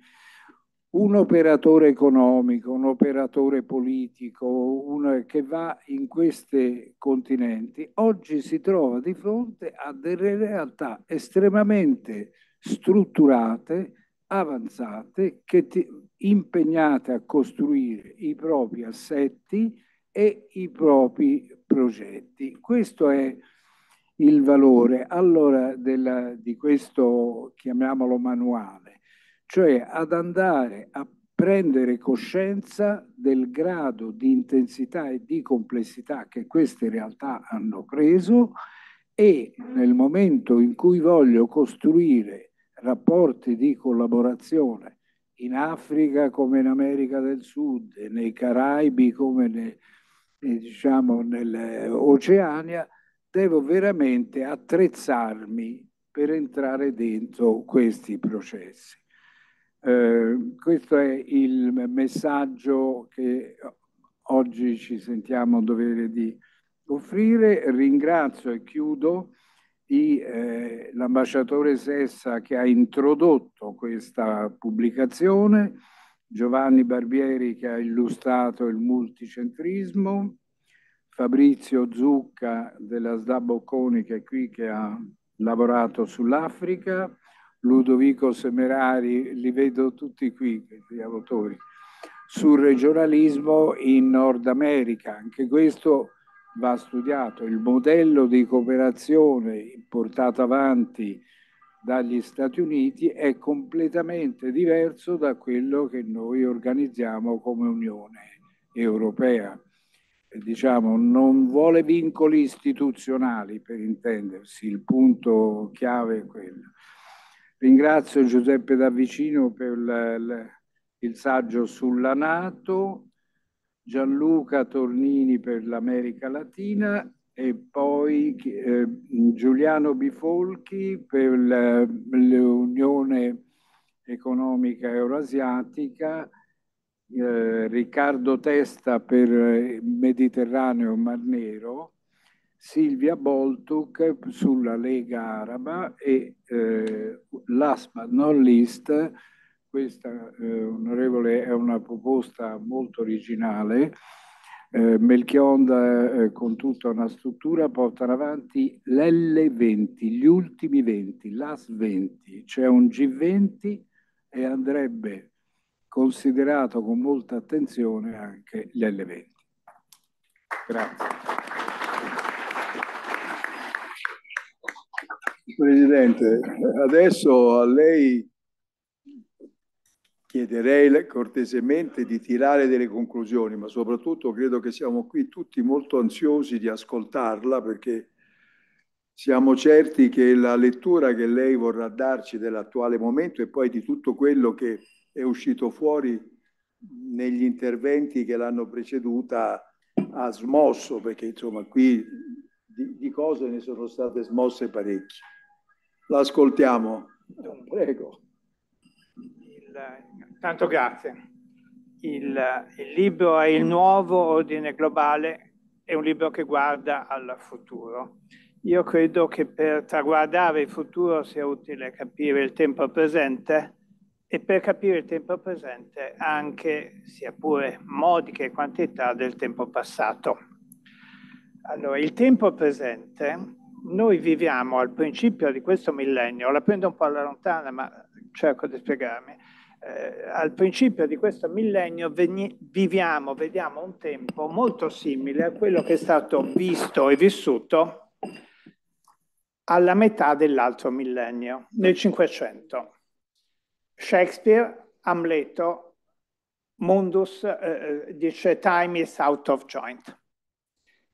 Un operatore economico, un operatore politico, uno che va in questi continenti, oggi si trova di fronte a delle realtà estremamente strutturate, avanzate, che ti, impegnate a costruire i propri assetti e i propri progetti. Questo è il valore allora della, di questo, chiamiamolo manuale, cioè ad andare a prendere coscienza del grado di intensità e di complessità che queste realtà hanno preso, e nel momento in cui voglio costruire rapporti di collaborazione in Africa come in America del Sud, nei Caraibi come ne, diciamo nell'Oceania, devo veramente attrezzarmi per entrare dentro questi processi. Eh, questo è il messaggio che oggi ci sentiamo in dovere di offrire. Ringrazio e chiudo eh, l'ambasciatore Sessa, che ha introdotto questa pubblicazione, Giovanni Barbieri, che ha illustrato il multicentrismo, Fabrizio Zucca della S D A Bocconi, che è qui, che ha lavorato sull'Africa, Ludovico Semerari, li vedo tutti qui, gli autori, sul regionalismo in Nord America. Anche questo va studiato, il modello di cooperazione portato avanti dagli Stati Uniti è completamente diverso da quello che noi organizziamo come Unione Europea. Diciamo, non vuole vincoli istituzionali, per intendersi, il punto chiave è quello. Ringrazio Giuseppe Davvicino per il, il saggio sulla NATO, Gianluca Tornini per l'America Latina e poi eh, Giuliano Bifolchi per l'Unione Economica Euroasiatica, eh, Riccardo Testa per Mediterraneo Mar Nero, Silvia Boltuc sulla Lega Araba e eh, last but not least, questa eh, onorevole è una proposta molto originale, eh, Melchionda eh, con tutta una struttura portano avanti l'L venti, gli ultimi venti, last venti, cioè un G venti e andrebbe considerato con molta attenzione anche l'L venti. Grazie. Presidente, adesso a lei chiederei cortesemente di tirare delle conclusioni, ma soprattutto credo che siamo qui tutti molto ansiosi di ascoltarla, perché siamo certi che la lettura che lei vorrà darci dell'attuale momento e poi di tutto quello che è uscito fuori negli interventi che l'hanno preceduta ha smosso, perché insomma qui di, di cose ne sono state smosse parecchie. L'ascoltiamo. Prego. Il, tanto grazie. Il, il libro è il nuovo ordine globale, è un libro che guarda al futuro. Io credo che per traguardare il futuro sia utile capire il tempo presente e per capire il tempo presente anche, sia pure modiche quantità, del tempo passato. Allora, il tempo presente... Noi viviamo al principio di questo millennio, la prendo un po' alla lontana ma cerco di spiegarmi, eh, al principio di questo millennio viviamo, vediamo un tempo molto simile a quello che è stato visto e vissuto alla metà dell'altro millennio, nel Cinquecento. Shakespeare, Amleto, Mundus eh, dice «Time is out of joint».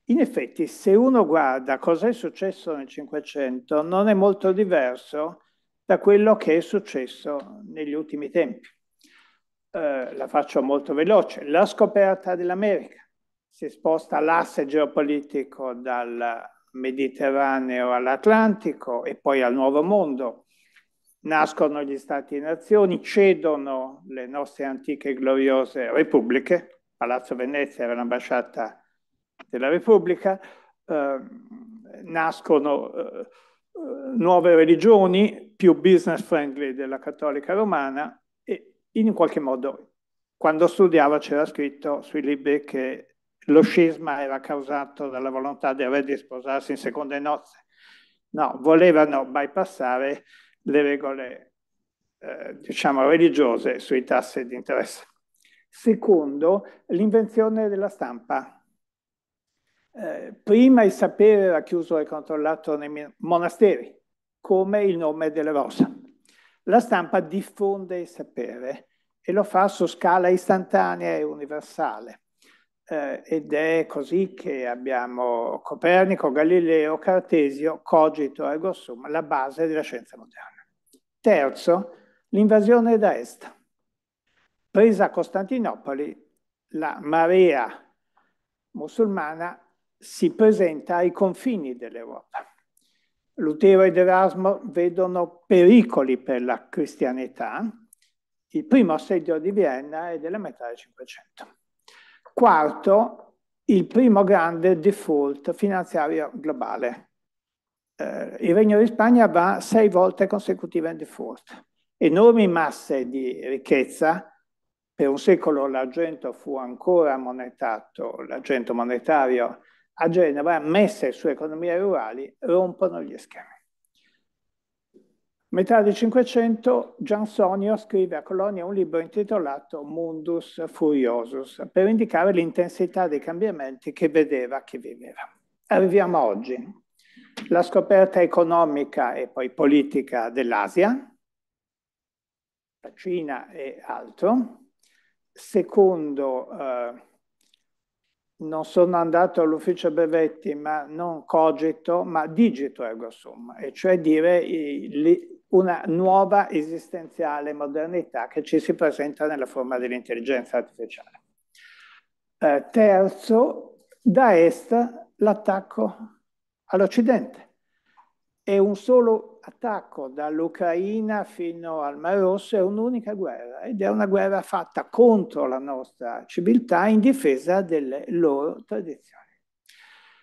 In effetti, se uno guarda cosa è successo nel Cinquecento, non è molto diverso da quello che è successo negli ultimi tempi. Eh, la faccio molto veloce. La scoperta dell'America. Si sposta l'asse geopolitico dal Mediterraneo all'Atlantico e poi al Nuovo Mondo. Nascono gli Stati-Nazioni, cedono le nostre antiche e gloriose repubbliche. Palazzo Venezia era l'ambasciata della Repubblica, eh, nascono eh, nuove religioni più business friendly della cattolica romana e in qualche modo quando studiavo c'era scritto sui libri che lo scisma era causato dalla volontà del re di sposarsi in seconde nozze. No, volevano bypassare le regole eh, diciamo religiose sui tassi di interesse. Secondo, l'invenzione della stampa. Eh, prima il sapere era chiuso e controllato nei monasteri, come il nome delle rosa. La stampa diffonde il sapere e lo fa su scala istantanea e universale. Eh, ed è così che abbiamo Copernico, Galileo, Cartesio, cogito ergo sum, la base della scienza moderna. Terzo, l'invasione da est. Presa a Costantinopoli, la marea musulmana si presenta ai confini dell'Europa. Lutero ed Erasmo vedono pericoli per la cristianità, il primo assedio di Vienna è della metà del Cinquecento. Quarto, il primo grande default finanziario globale. Eh, il Regno di Spagna va sei volte consecutive in default. Enormi masse di ricchezza. Per un secolo l'argento fu ancora monetato, l'argento monetario a Genova, messe su economie rurali, rompono gli schemi. Metà del Cinquecento, Giansonio scrive a Colonia un libro intitolato Mundus Furiosus, per indicare l'intensità dei cambiamenti che vedeva chi viveva. Arriviamo a oggi. La scoperta economica e poi politica dell'Asia, la Cina e altro. Secondo, eh, non sono andato all'ufficio brevetti, ma non cogito, ma digito ergo sum, e cioè dire i, li, una nuova esistenziale modernità che ci si presenta nella forma dell'intelligenza artificiale. Eh, terzo, da est l'attacco all'Occidente. È un solo attacco dall'Ucraina fino al Mar Rosso è un'unica guerra, ed è una guerra fatta contro la nostra civiltà in difesa delle loro tradizioni.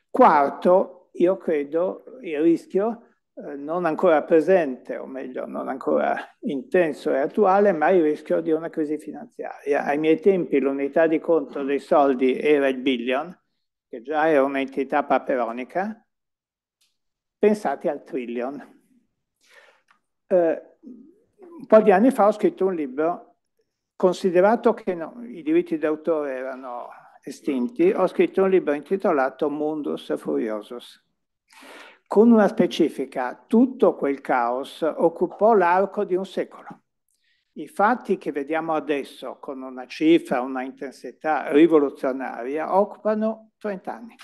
Quarto, io credo il rischio eh, non ancora presente, o meglio non ancora intenso e attuale, ma il rischio di una crisi finanziaria. Ai miei tempi l'unità di conto dei soldi era il billion, che già era un'entità paperonica. Pensate al trillion. Eh, un po' di anni fa ho scritto un libro, considerato che no, i diritti d'autore erano estinti, ho scritto un libro intitolato Mundus Furiosus, con una specifica: tutto quel caos occupò l'arco di un secolo. I fatti che vediamo adesso, con una cifra, una intensità rivoluzionaria, occupano trent'anni.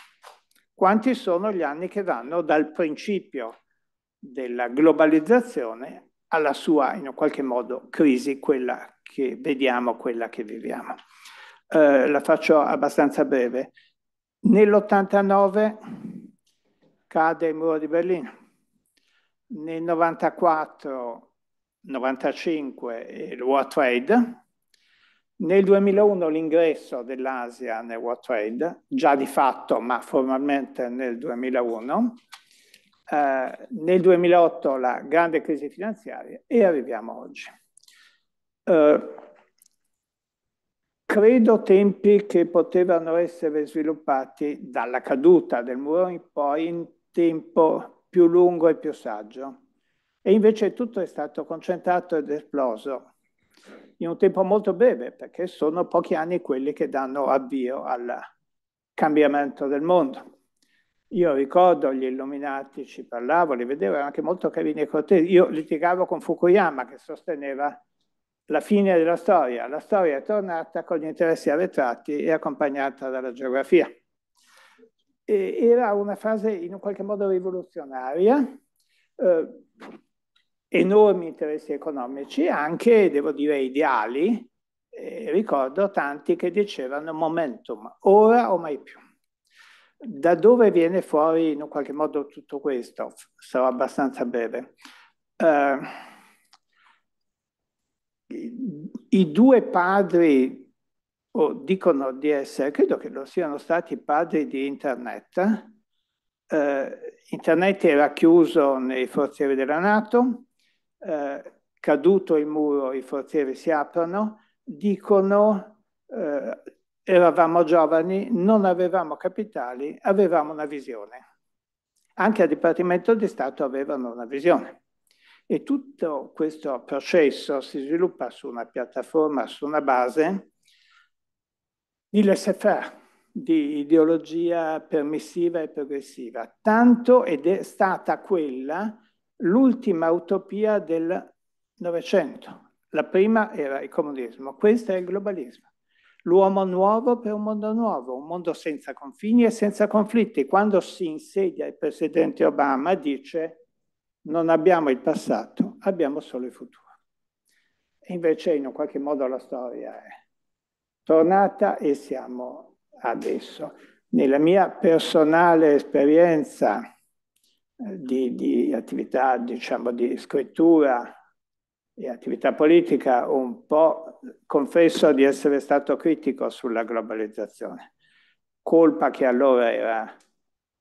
Quanti sono gli anni che vanno dal principio della globalizzazione alla sua, in qualche modo, crisi, quella che vediamo, quella che viviamo. Eh, la faccio abbastanza breve. nell'ottantanove cade il muro di Berlino, nel novantaquattro novantacinque il World Trade, nel duemilauno l'ingresso dell'Asia nel World Trade, già di fatto ma formalmente nel duemilauno, eh, nel duemilaotto la grande crisi finanziaria e arriviamo oggi. Eh, credo tempi che potevano essere sviluppati dalla caduta del muro in poi in tempo più lungo e più saggio, e invece tutto è stato concentrato ed esploso in un tempo molto breve, perché sono pochi anni quelli che danno avvio al cambiamento del mondo. Io ricordo gli Illuminati, ci parlavo, li vedevo, erano anche molto carini e cortesi. Io litigavo con Fukuyama, che sosteneva la fine della storia. La storia è tornata con gli interessi arretrati e accompagnata dalla geografia. E era una fase in un qualche modo rivoluzionaria, eh, enormi interessi economici, anche, devo dire, ideali. Eh, ricordo tanti che dicevano momentum, ora o mai più. Da dove viene fuori in un qualche modo tutto questo? Sarò abbastanza breve. Eh, I due padri, o dicono di essere, credo che lo siano stati i padri di Internet. Eh, Internet era chiuso nei forzieri della NATO, Eh, caduto il muro, i forzieri si aprono, dicono eh, eravamo giovani, non avevamo capitali, avevamo una visione. Anche al Dipartimento di Stato avevano una visione. E tutto questo processo si sviluppa su una piattaforma, su una base di laissez-faire, di ideologia permissiva e progressiva. Tanto ed è stata quella l'ultima utopia del Novecento. La prima era il comunismo, questo è il globalismo. L'uomo nuovo per un mondo nuovo, un mondo senza confini e senza conflitti. Quando si insedia il presidente Obama dice: non abbiamo il passato, abbiamo solo il futuro. E invece in un qualche modo la storia è tornata e siamo adesso. Nella mia personale esperienza Di, di attività, diciamo, di scrittura e attività politica, un po' confesso di essere stato critico sulla globalizzazione. Colpa che allora era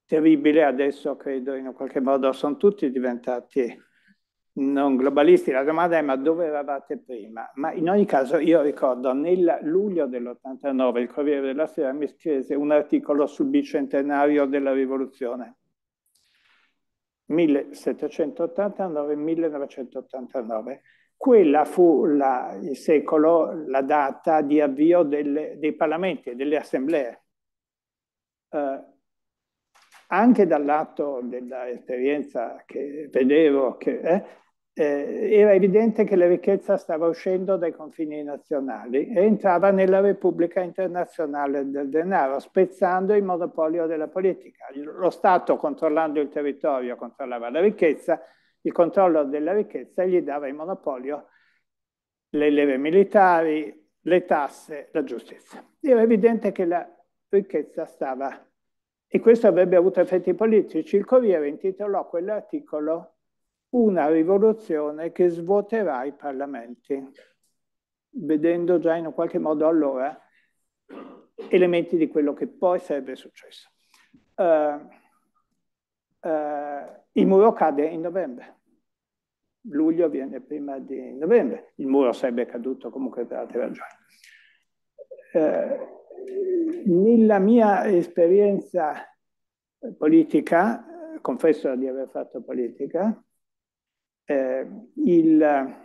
terribile, adesso credo in un qualche modo sono tutti diventati non globalisti. La domanda è: ma dove eravate prima? Ma in ogni caso io ricordo nel luglio dell'ottantanove il Corriere della Sera mi scrisse un articolo sul bicentenario della rivoluzione. millesettecentottantanove millenovecentottantanove. Quella fu la, il secolo, la data di avvio delle, dei parlamenti, delle assemblee. Eh, anche dal lato dell'esperienza che vedevo, che, eh, eh, era evidente che la ricchezza stava uscendo dai confini nazionali e entrava nella Repubblica Internazionale del Denaro, spezzando il monopolio della politica. Lo Stato, controllando il territorio, controllava la ricchezza, il controllo della ricchezza gli dava il monopolio, le leve militari, le tasse, la giustizia. Era evidente che la ricchezza stava, e questo avrebbe avuto effetti politici. Il Corriere intitolò quell'articolo una rivoluzione che svuoterà i parlamenti, vedendo già in un qualche modo allora elementi di quello che poi sarebbe successo. Uh, Uh, il muro cade in novembre, luglio viene prima di novembre, il muro sarebbe caduto comunque per altre ragioni. Uh, nella mia esperienza politica, confesso di aver fatto politica, uh, il,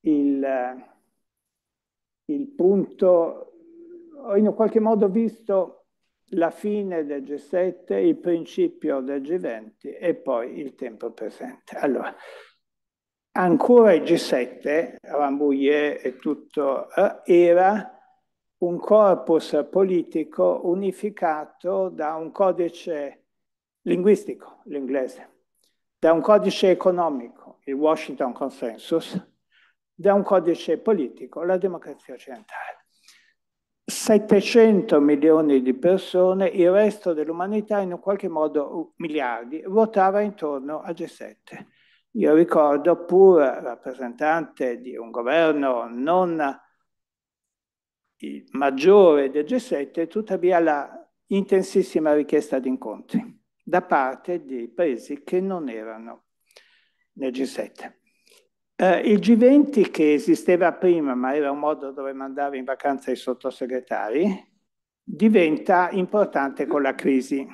il, il punto, ho in qualche modo visto la fine del G sette, il principio del G venti e poi il tempo presente. Allora, ancora il G sette, Rambouillet e tutto, eh, era un corpus politico unificato da un codice linguistico, l'inglese, da un codice economico, il Washington Consensus, da un codice politico, la democrazia occidentale. settecento milioni di persone, il resto dell'umanità in un qualche modo miliardi, ruotava intorno al G sette. Io ricordo, pur rappresentante di un governo non il maggiore del G sette, tuttavia la intensissima richiesta di incontri da parte di paesi che non erano nel G sette. Uh, il G venti, che esisteva prima ma era un modo dove mandare in vacanza i sottosegretari, diventa importante con la crisi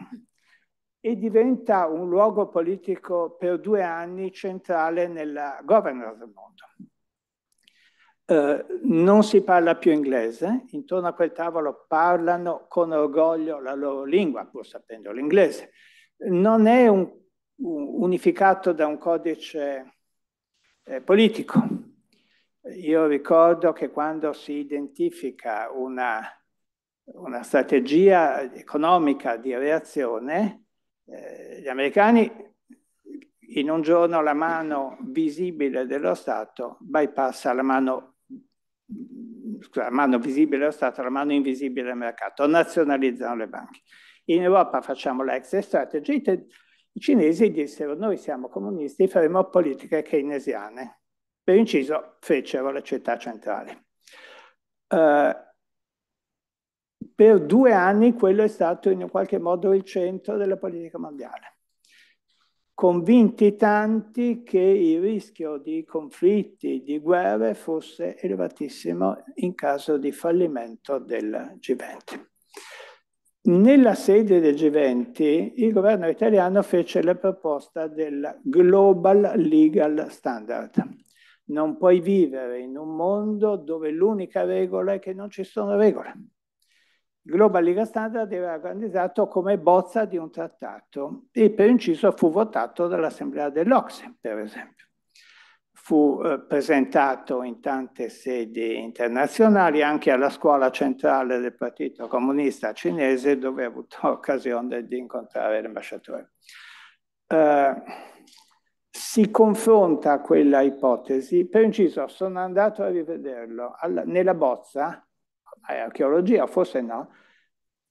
e diventa un luogo politico per due anni centrale nella governance del mondo. Uh, non si parla più inglese, intorno a quel tavolo parlano con orgoglio la loro lingua, pur sapendo l'inglese. Non è un, un, unificato da un codice Eh, politico. Io ricordo che quando si identifica una, una strategia economica di reazione, eh, gli americani in un giorno la mano visibile dello Stato bypassa la mano, scusa, la mano visibile dello Stato, la mano invisibile del mercato, nazionalizzano le banche. In Europa facciamo la exit strategy. I cinesi dissero: noi siamo comunisti, faremo politiche keynesiane. Per inciso, fecero le città centrali. Uh, per due anni quello è stato in un qualche modo il centro della politica mondiale. Convinti tanti che il rischio di conflitti, di guerre fosse elevatissimo in caso di fallimento del G venti. Nella sede del G venti il governo italiano fece la proposta del Global Legal Standard. Non puoi vivere in un mondo dove l'unica regola è che non ci sono regole. Il Global Legal Standard era organizzato come bozza di un trattato e per inciso fu votato dall'Assemblea dell'O C S E, per esempio. Fu eh, presentato in tante sedi internazionali, anche alla scuola centrale del Partito Comunista Cinese, dove ho avuto occasione di incontrare l'ambasciatore. Eh, si confronta quella ipotesi, per inciso sono andato a rivederlo, alla, nella bozza, è archeologia, forse no,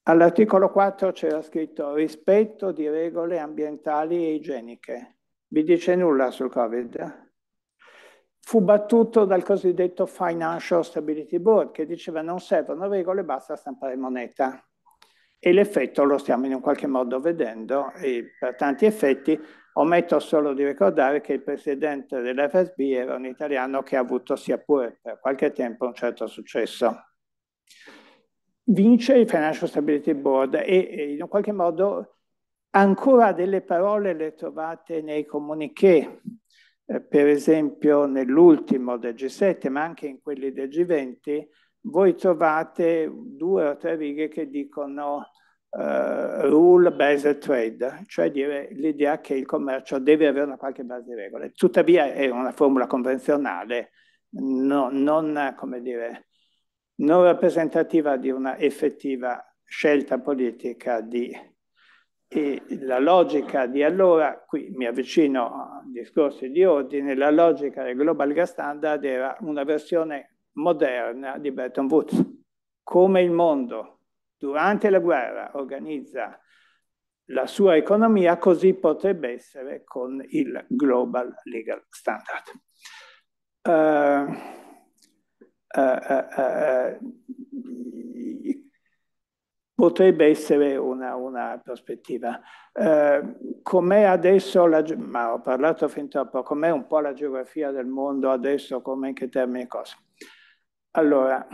all'articolo quattro c'era scritto rispetto di regole ambientali e igieniche. Vi dice nulla sul Covid? Fu battuto dal cosiddetto Financial Stability Board, che diceva non servono regole, basta stampare moneta. E l'effetto lo stiamo in un qualche modo vedendo, e per tanti effetti ometto solo di ricordare che il presidente dell'F S B era un italiano che ha avuto sia pure per qualche tempo un certo successo. Vince il Financial Stability Board e, e in un qualche modo ancora delle parole le trovate nei comuniqué, Eh, per esempio nell'ultimo del G sette, ma anche in quelli del G venti, voi trovate due o tre righe che dicono eh, rule-based trade, cioè dire l'idea che il commercio deve avere una qualche base di regole. Tuttavia è una formula convenzionale, no, non, come dire, non rappresentativa di una effettiva scelta politica di... E la logica di allora, qui mi avvicino a discorsi di ordine, la logica del Global Legal Standard era una versione moderna di Bretton Woods. Come il mondo durante la guerra organizza la sua economia, così potrebbe essere con il Global Legal Standard. Uh, Uh, uh, uh, potrebbe essere una, una prospettiva. Uh, com'è adesso, la, ma ho parlato fin troppo, com'è un po' la geografia del mondo adesso, come in che termini e cose? Allora,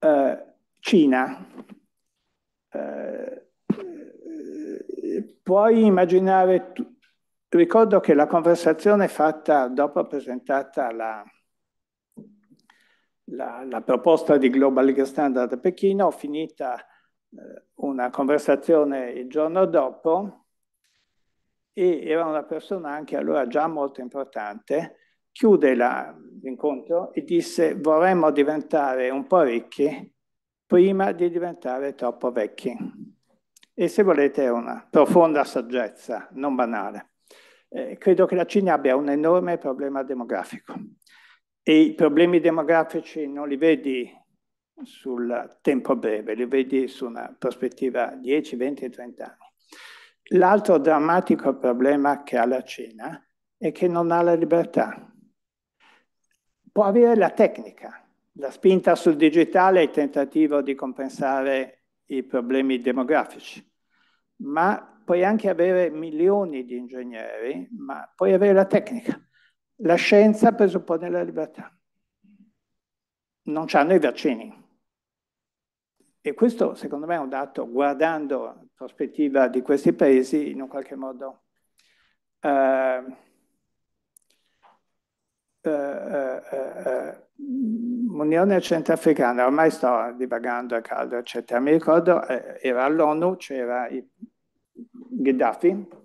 uh, Cina. Uh, puoi immaginare, tu, ricordo che la conversazione fatta dopo presentata la La, la proposta di Global Legal Standard a Pechino, ho finita eh, una conversazione il giorno dopo, e era una persona anche allora già molto importante, chiude l'incontro e disse: vorremmo diventare un po' ricchi prima di diventare troppo vecchi. E se volete è una profonda saggezza, non banale. Eh, credo che la Cina abbia un enorme problema demografico. E i problemi demografici non li vedi sul tempo breve, li vedi su una prospettiva dieci, venti, trenta anni. L'altro drammatico problema che ha la Cina è che non ha la libertà. Può avere la tecnica, la spinta sul digitale, il tentativo di compensare i problemi demografici, ma puoi anche avere milioni di ingegneri, ma puoi avere la tecnica. La scienza presuppone la libertà. Non c'hanno i vaccini. E questo, secondo me, è un dato, guardando la prospettiva di questi paesi, in un qualche modo eh, eh, eh, Unione Centrafricana, ormai sto divagando a caldo, eccetera. Mi ricordo, eh, era all'ONU, c'era Gheddafi,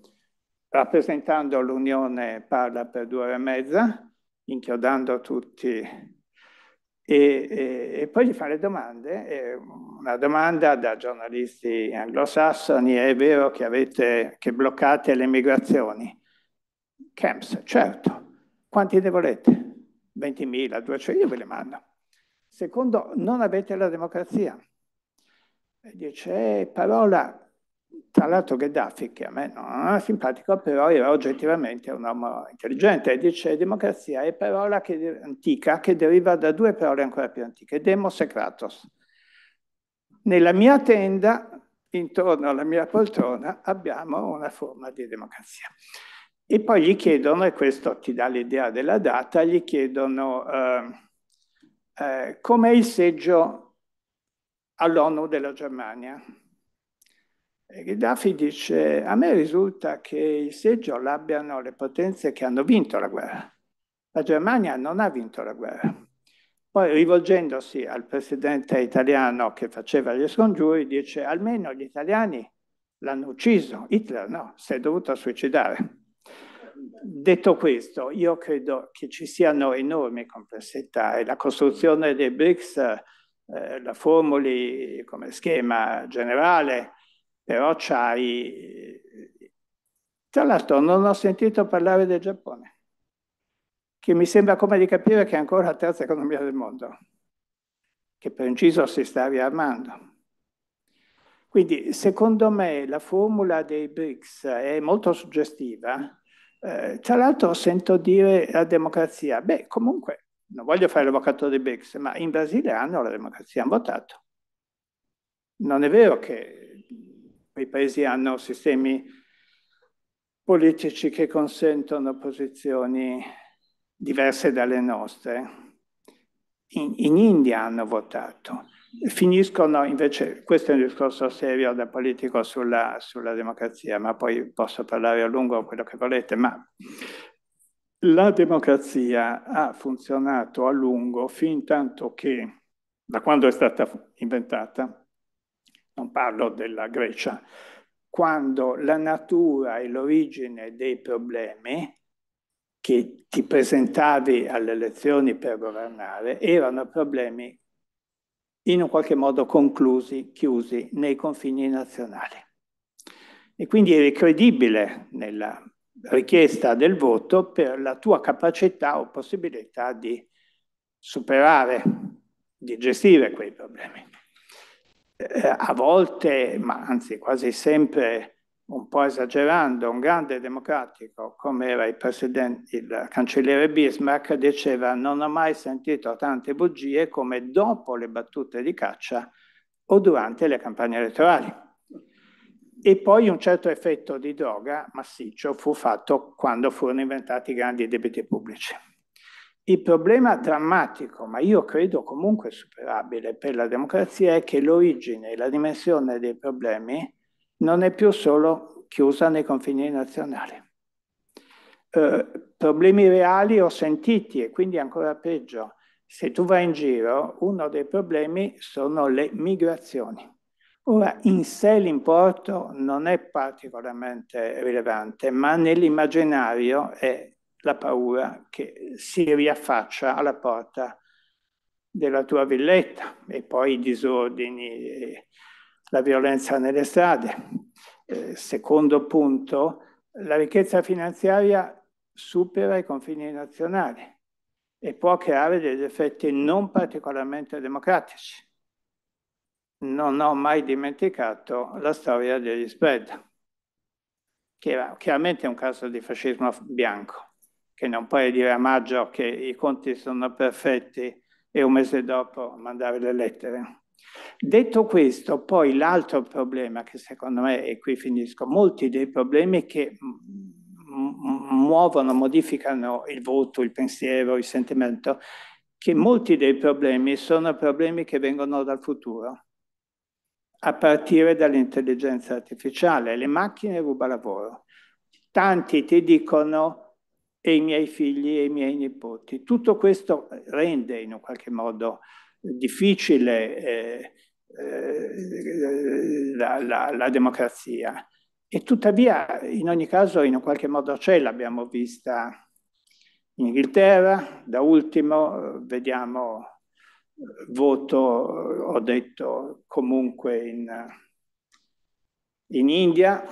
rappresentando l'Unione, parla per due ore e mezza, inchiodando tutti, e, e, e poi gli fa le domande, e una domanda da giornalisti anglosassoni: è vero che, avete, che bloccate le migrazioni? Camps, certo. Quanti ne volete? ventimila, duecento, io ve le mando. Secondo, non avete la democrazia. E dice, eh, parola... Tra l'altro Gheddafi, che a me non è simpatico, però era oggettivamente un uomo intelligente, e dice: democrazia è parola che, antica, che deriva da due parole ancora più antiche, demos e kratos. Nella mia tenda, intorno alla mia poltrona, abbiamo una forma di democrazia. E poi gli chiedono, e questo ti dà l'idea della data, gli chiedono eh, eh, com'è il seggio all'ONU della Germania. E Gheddafi dice: a me risulta che il seggio l'abbiano le potenze che hanno vinto la guerra. La Germania non ha vinto la guerra. Poi, rivolgendosi al presidente italiano che faceva gli scongiuri, dice: almeno gli italiani l'hanno ucciso, Hitler no, si è dovuto suicidare. Detto questo, io credo che ci siano enormi complessità, e la costruzione dei BRICS eh, la formuli come schema generale. Però c'hai... Tra l'altro non ho sentito parlare del Giappone, che mi sembra come di capire che è ancora la terza economia del mondo, che per inciso si sta riarmando. Quindi secondo me la formula dei BRICS è molto suggestiva. Eh, tra l'altro sento dire la democrazia, beh comunque, non voglio fare l'avvocato dei BRICS, ma in Brasile hanno la democrazia, hanno votato. Non è vero che... I paesi hanno sistemi politici che consentono posizioni diverse dalle nostre. In, in India hanno votato. Finiscono invece, questo è un discorso serio da politico sulla, sulla democrazia, ma poi posso parlare a lungo quello che volete, ma la democrazia ha funzionato a lungo fin tanto che, da quando è stata inventata, non parlo della Grecia, quando la natura e l'origine dei problemi che ti presentavi alle elezioni per governare erano problemi in un qualche modo conclusi, chiusi nei confini nazionali. E quindi eri credibile nella richiesta del voto per la tua capacità o possibilità di superare, di gestire quei problemi. eh, a volte, ma anzi quasi sempre, un po' esagerando, un grande democratico come era il presidente, il cancelliere Bismarck, diceva: non ho mai sentito tante bugie come dopo le battute di caccia o durante le campagne elettorali. E poi un certo effetto di droga massiccio fu fatto quando furono inventati i grandi debiti pubblici. Il problema drammatico, ma io credo comunque superabile per la democrazia, è che l'origine e la dimensione dei problemi non è più solo chiusa nei confini nazionali. Eh, problemi reali o sentiti, e quindi ancora peggio. Se tu vai in giro, uno dei problemi sono le migrazioni. Ora, in sé l'importo non è particolarmente rilevante, ma nell'immaginario è la paura che si riaffaccia alla porta della tua villetta, e poi i disordini, e la violenza nelle strade. Eh, secondo punto, la ricchezza finanziaria supera i confini nazionali e può creare degli effetti non particolarmente democratici. Non ho mai dimenticato la storia degli spread, che era chiaramente un caso di fascismo bianco, che non puoi dire a maggio che i conti sono perfetti e un mese dopo mandare le lettere. Detto questo, poi l'altro problema che secondo me, e qui finisco, molti dei problemi che muovono, modificano il voto, il pensiero, il sentimento, che molti dei problemi sono problemi che vengono dal futuro, a partire dall'intelligenza artificiale. Le macchine rubano lavoro. Tanti ti dicono: e i miei figli e i miei nipoti. Tutto questo rende in un qualche modo difficile eh, eh, la, la, la democrazia, e tuttavia in ogni caso in un qualche modo c'è, l'abbiamo vista in Inghilterra, da ultimo vediamo voto, ho detto comunque in, in India.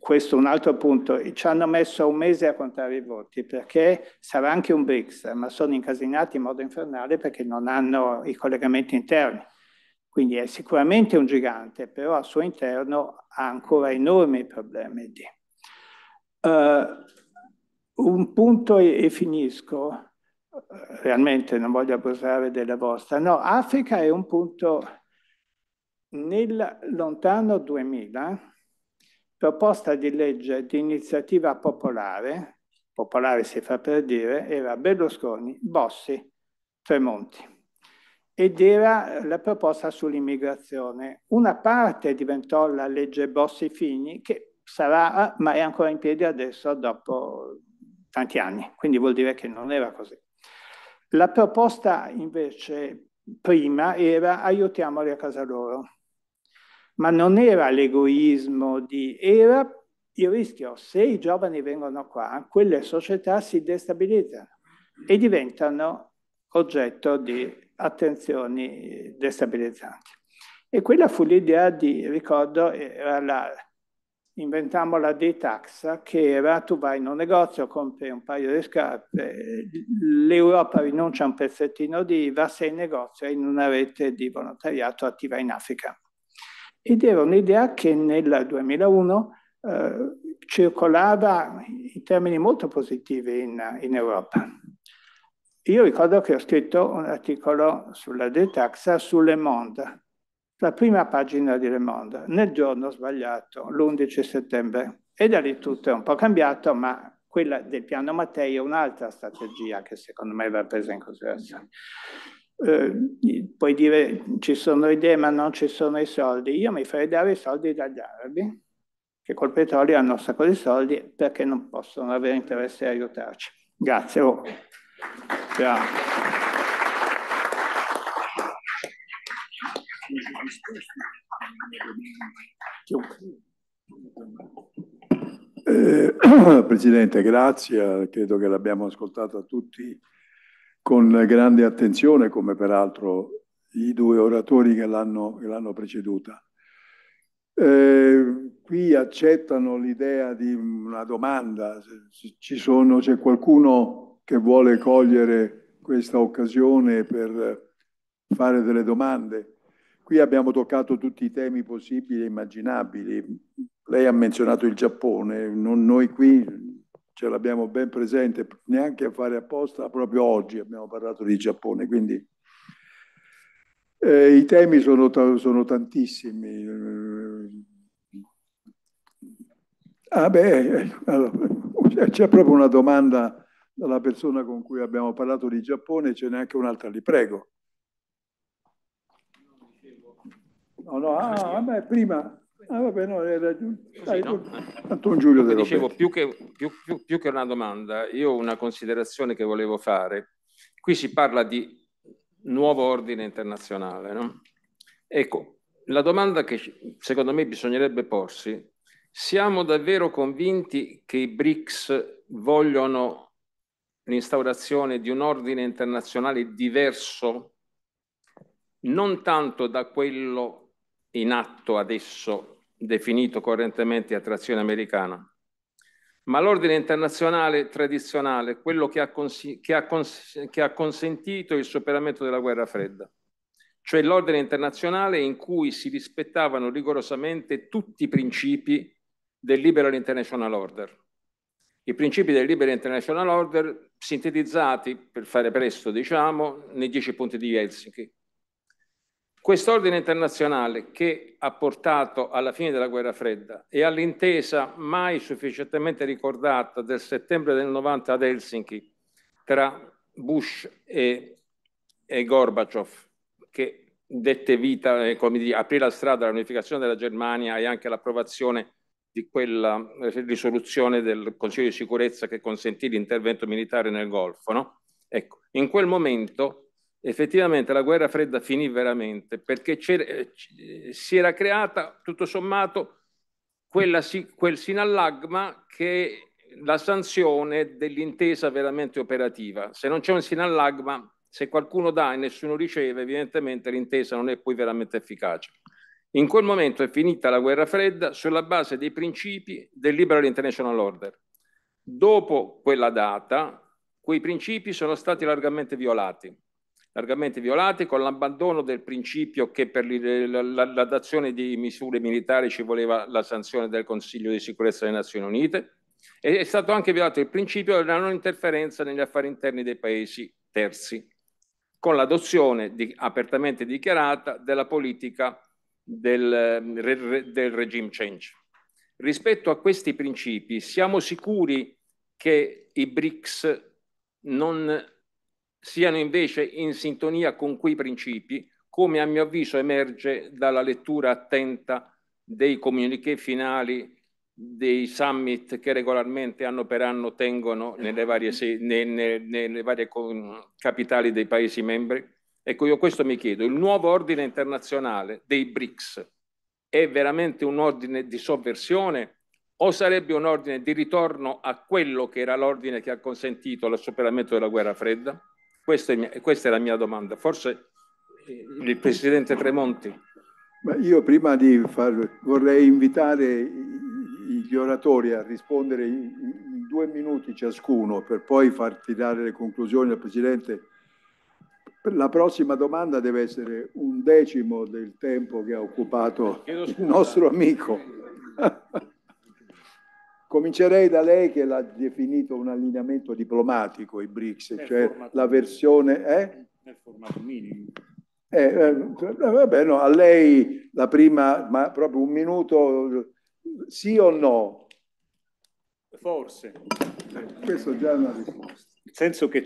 Questo è un altro punto, ci hanno messo un mese a contare i voti, perché sarà anche un BRICS, ma sono incasinati in modo infernale perché non hanno i collegamenti interni. Quindi è sicuramente un gigante, però al suo interno ha ancora enormi problemi. Di. Uh, un punto e, e finisco, realmente non voglio abusare della vostra. No, Africa è un punto. Nel lontano duemila, proposta di legge di iniziativa popolare, popolare si fa per dire, era Berlusconi, Bossi, Tremonti. Ed era la proposta sull'immigrazione. Una parte diventò la legge Bossi-Fini, che sarà, ma è ancora in piedi adesso dopo tanti anni, quindi vuol dire che non era così. La proposta invece prima era: aiutiamoli a casa loro. Ma non era l'egoismo di... era il rischio. Se i giovani vengono qua, quelle società si destabilizzano e diventano oggetto di attenzioni destabilizzanti. E quella fu l'idea di, ricordo, era la, inventammo la D-Tax, che era: tu vai in un negozio, compri un paio di scarpe, l'Europa rinuncia a un pezzettino di I V A, se il negozio è in una rete di volontariato attiva in Africa. Ed era un'idea che nel duemilauno eh, circolava in termini molto positivi in, in Europa. Io ricordo che ho scritto un articolo sulla detax su Le Monde, la prima pagina di Le Monde, nel giorno sbagliato, l'undici settembre. E da lì tutto è un po' cambiato, ma quella del piano Mattei è un'altra strategia che secondo me va presa in considerazione. Eh, puoi dire ci sono idee ma non ci sono i soldi. Io mi farei dare i soldi dagli arabi, che col petrolio hanno un sacco di soldi, perché non possono avere interesse a aiutarci. Grazie. Oh. Ciao. Eh, Presidente, grazie, credo che l'abbiamo ascoltata tutti con grande attenzione, come peraltro i due oratori che l'hanno preceduta. Eh, qui accettano l'idea di una domanda. C'è qualcuno che vuole cogliere questa occasione per fare delle domande? Qui abbiamo toccato tutti i temi possibili e immaginabili. Lei ha menzionato il Giappone, non noi qui ce l'abbiamo ben presente, neanche a fare apposta, proprio oggi abbiamo parlato di Giappone, quindi eh, i temi sono, sono tantissimi. Ah beh, allora, c'è proprio una domanda dalla persona con cui abbiamo parlato di Giappone, ce n'è anche un'altra, li prego. No, no, ah, vabbè, prima, ah, vabbè, no, era dai, no. Anton Giulio De Gasperi. Dicevo, più che, più, più, più che una domanda, io ho una considerazione che volevo fare. Qui si parla di nuovo ordine internazionale, no? Ecco, la domanda che secondo me bisognerebbe porsi, siamo davvero convinti che i BRICS vogliono l'instaurazione di un ordine internazionale diverso, non tanto da quello in atto adesso, definito correntemente a trazione americana, ma l'ordine internazionale tradizionale, quello che ha, che, ha che ha consentito il superamento della guerra fredda, cioè l'ordine internazionale in cui si rispettavano rigorosamente tutti i principi del Liberal International Order. I principi del Liberal International Order sintetizzati, per fare presto diciamo, nei dieci punti di Helsinki. Quest'ordine internazionale che ha portato alla fine della guerra fredda e all'intesa mai sufficientemente ricordata del settembre del novanta ad Helsinki tra Bush e, e Gorbaciov, che dette vita, eh, come dire, aprì la strada all'unificazione della Germania e anche all'approvazione di quella risoluzione del Consiglio di Sicurezza che consentì l'intervento militare nel Golfo, no? Ecco, in quel momento effettivamente la guerra fredda finì veramente, perché si era creata tutto sommato quella, quel sinallagma che è la sanzione dell'intesa veramente operativa. Se non c'è un sinallagma, se qualcuno dà e nessuno riceve, evidentemente l'intesa non è poi veramente efficace. In quel momento è finita la guerra fredda sulla base dei principi del Liberal International Order. Dopo quella data, quei principi sono stati largamente violati. largamente violati con l'abbandono del principio che per l'adozione di misure militari ci voleva la sanzione del Consiglio di Sicurezza delle Nazioni Unite, e è stato anche violato il principio della non interferenza negli affari interni dei paesi terzi, con l'adozione di, apertamente dichiarata della politica del, del regime change. Rispetto a questi principi siamo sicuri che i BRICS non siano invece in sintonia con quei principi, come a mio avviso emerge dalla lettura attenta dei comuniqué finali dei summit che regolarmente anno per anno tengono nelle varie, ne, ne, nelle varie capitali dei Paesi membri. Ecco, io questo mi chiedo, il nuovo ordine internazionale dei BRICS è veramente un ordine di sovversione o sarebbe un ordine di ritorno a quello che era l'ordine che ha consentito il superamento della guerra fredda? Questa è, mia, questa è la mia domanda. Forse il Presidente Tremonti. Ma io prima di farlo vorrei invitare gli oratori a rispondere in due minuti ciascuno per poi far tirare le conclusioni al Presidente. La prossima domanda deve essere un decimo del tempo che ha occupato il nostro amico. Comincerei da lei che l'ha definito un allineamento diplomatico, i BRICS, nel cioè la versione... Eh? Nel formato minimo. Eh, eh, vabbè, no, a lei la prima, ma proprio un minuto, sì o no? Forse. Questo è già una risposta. Nel senso che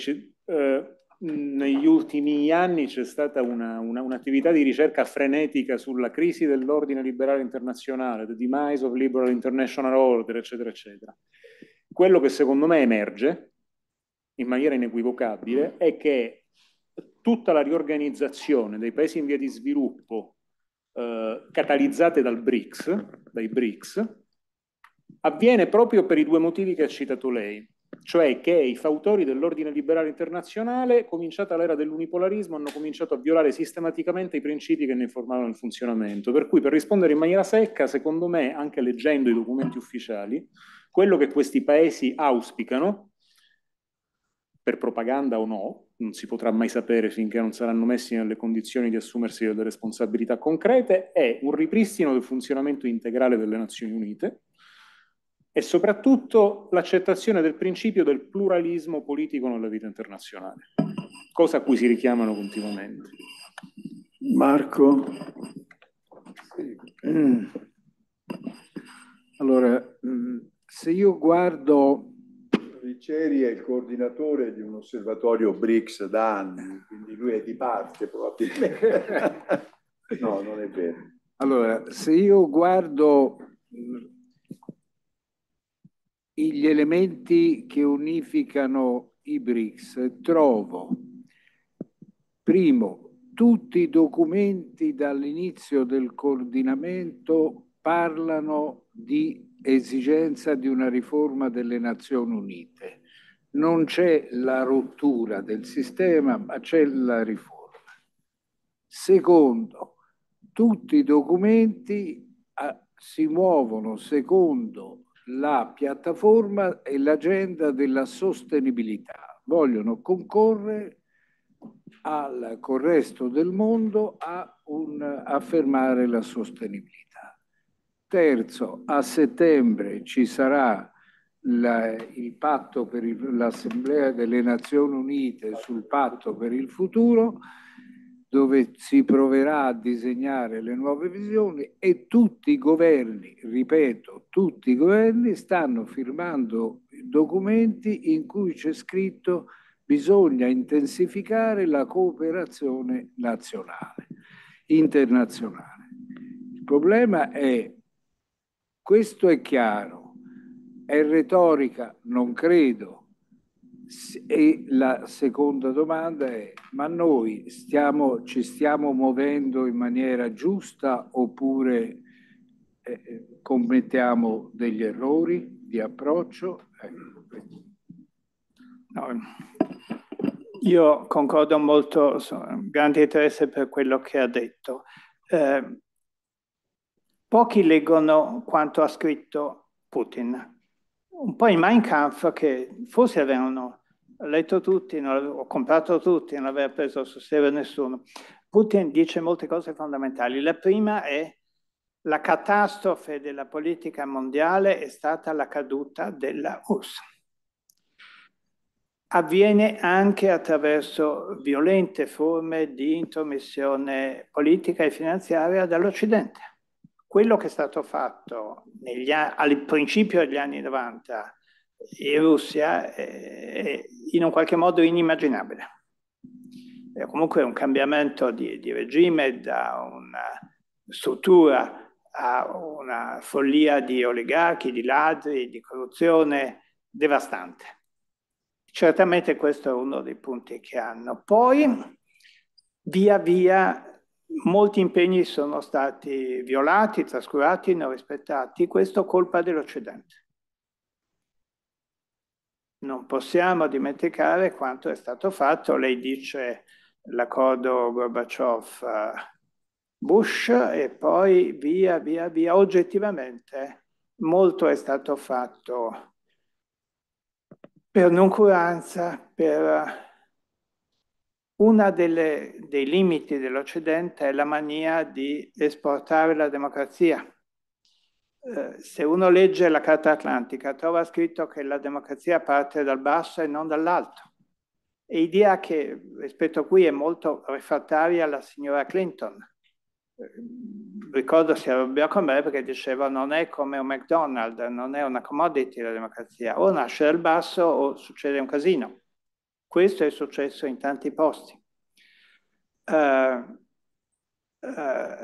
eh, negli ultimi anni c'è stata una, una, un'attività di ricerca frenetica sulla crisi dell'ordine liberale internazionale, the demise of liberal international order, eccetera, eccetera. Quello che secondo me emerge, in maniera inequivocabile, è che tutta la riorganizzazione dei paesi in via di sviluppo eh, catalizzate dal BRICS, dai BRICS, avviene proprio per i due motivi che ha citato lei. Cioè che i fautori dell'ordine liberale internazionale, cominciata l'era dell'unipolarismo, hanno cominciato a violare sistematicamente i principi che ne formavano il funzionamento. Per cui, per rispondere in maniera secca, secondo me, anche leggendo i documenti ufficiali, quello che questi paesi auspicano, per propaganda o no, non si potrà mai sapere finché non saranno messi nelle condizioni di assumersi delle responsabilità concrete, è un ripristino del funzionamento integrale delle Nazioni Unite e soprattutto l'accettazione del principio del pluralismo politico nella vita internazionale, cosa a cui si richiamano continuamente. Marco? Allora, se io guardo... Ricceri è il coordinatore di un osservatorio BRICS da anni, quindi lui è di parte probabilmente. No, non è vero. Allora, se io guardo gli elementi che unificano i BRICS, trovo, primo, tutti i documenti dall'inizio del coordinamento parlano di esigenza di una riforma delle Nazioni Unite. Non c'è la rottura del sistema, ma c'è la riforma. Secondo, tutti i documenti si muovono secondo la piattaforma e l'agenda della sostenibilità. Vogliono concorrere al col resto del mondo a un, affermare la sostenibilità. Terzo, a settembre ci sarà la, il patto per l'Assemblea delle Nazioni Unite sul patto per il futuro, dove si proverà a disegnare le nuove visioni e tutti i governi, ripeto, tutti i governi stanno firmando documenti in cui c'è scritto bisogna intensificare la cooperazione nazionale, internazionale. Il problema è questo è chiaro, è retorica, non credo. E la seconda domanda è, ma noi stiamo, ci stiamo muovendo in maniera giusta oppure eh, commettiamo degli errori di approccio? Ecco. No, io concordo molto, con grande interesse per quello che ha detto. Eh, Pochi leggono quanto ha scritto Putin. Un po' i Mein Kampf che forse avevano letto tutti, non avevo comprato tutti, non aveva preso sul serio nessuno. Putin dice molte cose fondamentali. La prima è la catastrofe della politica mondiale è stata la caduta della Russia. Avviene anche attraverso violente forme di intromissione politica e finanziaria dall'Occidente. Quello che è stato fatto negli anni, al principio degli anni novanta in Russia è in un qualche modo inimmaginabile. È comunque un cambiamento di, di regime da una struttura a una follia di oligarchi, di ladri, di corruzione devastante. Certamente questo è uno dei punti che hanno. Poi, via via, molti impegni sono stati violati, trascurati, non rispettati. Questo è colpa dell'Occidente. Non possiamo dimenticare quanto è stato fatto. Lei dice l'accordo Gorbaciov-Bush e poi via, via, via. Oggettivamente molto è stato fatto per noncuranza, per... Uno dei limiti dell'Occidente è la mania di esportare la democrazia. Eh, se uno legge la Carta Atlantica, trova scritto che la democrazia parte dal basso e non dall'alto. E idea che rispetto a cui è molto refrattaria la signora Clinton. Eh, ricordo si arrabbiò con me perché diceva non è come un McDonald's, non è una commodity la democrazia. O nasce dal basso o succede un casino. Questo è successo in tanti posti. Uh, uh,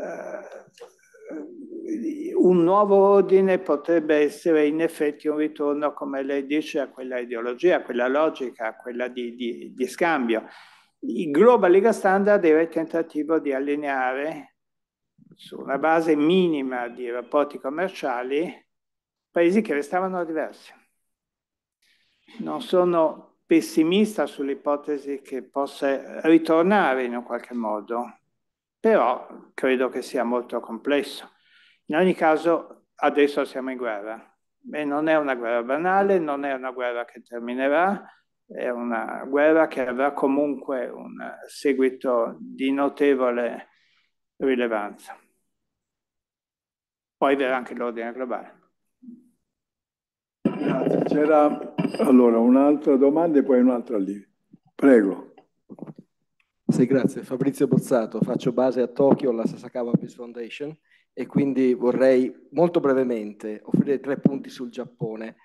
un nuovo ordine potrebbe essere in effetti un ritorno, come lei dice, a quella ideologia, a quella logica, a quella di, di, di scambio. Il Global Legal Standard era il tentativo di allineare su una base minima di rapporti commerciali paesi che restavano diversi. Non sono... pessimista sull'ipotesi che possa ritornare in un qualche modo, però credo che sia molto complesso. In ogni caso, adesso siamo in guerra e non è una guerra banale, non è una guerra che terminerà, È una guerra che avrà comunque un seguito di notevole rilevanza. Poi verrà anche l'ordine globale. Grazie. C'era allora un'altra domanda e poi un'altra lì. Prego. Sì, grazie. Fabrizio Bozzato, faccio base a Tokyo alla Sasakawa Peace Foundation e quindi vorrei molto brevemente offrire tre punti sul Giappone.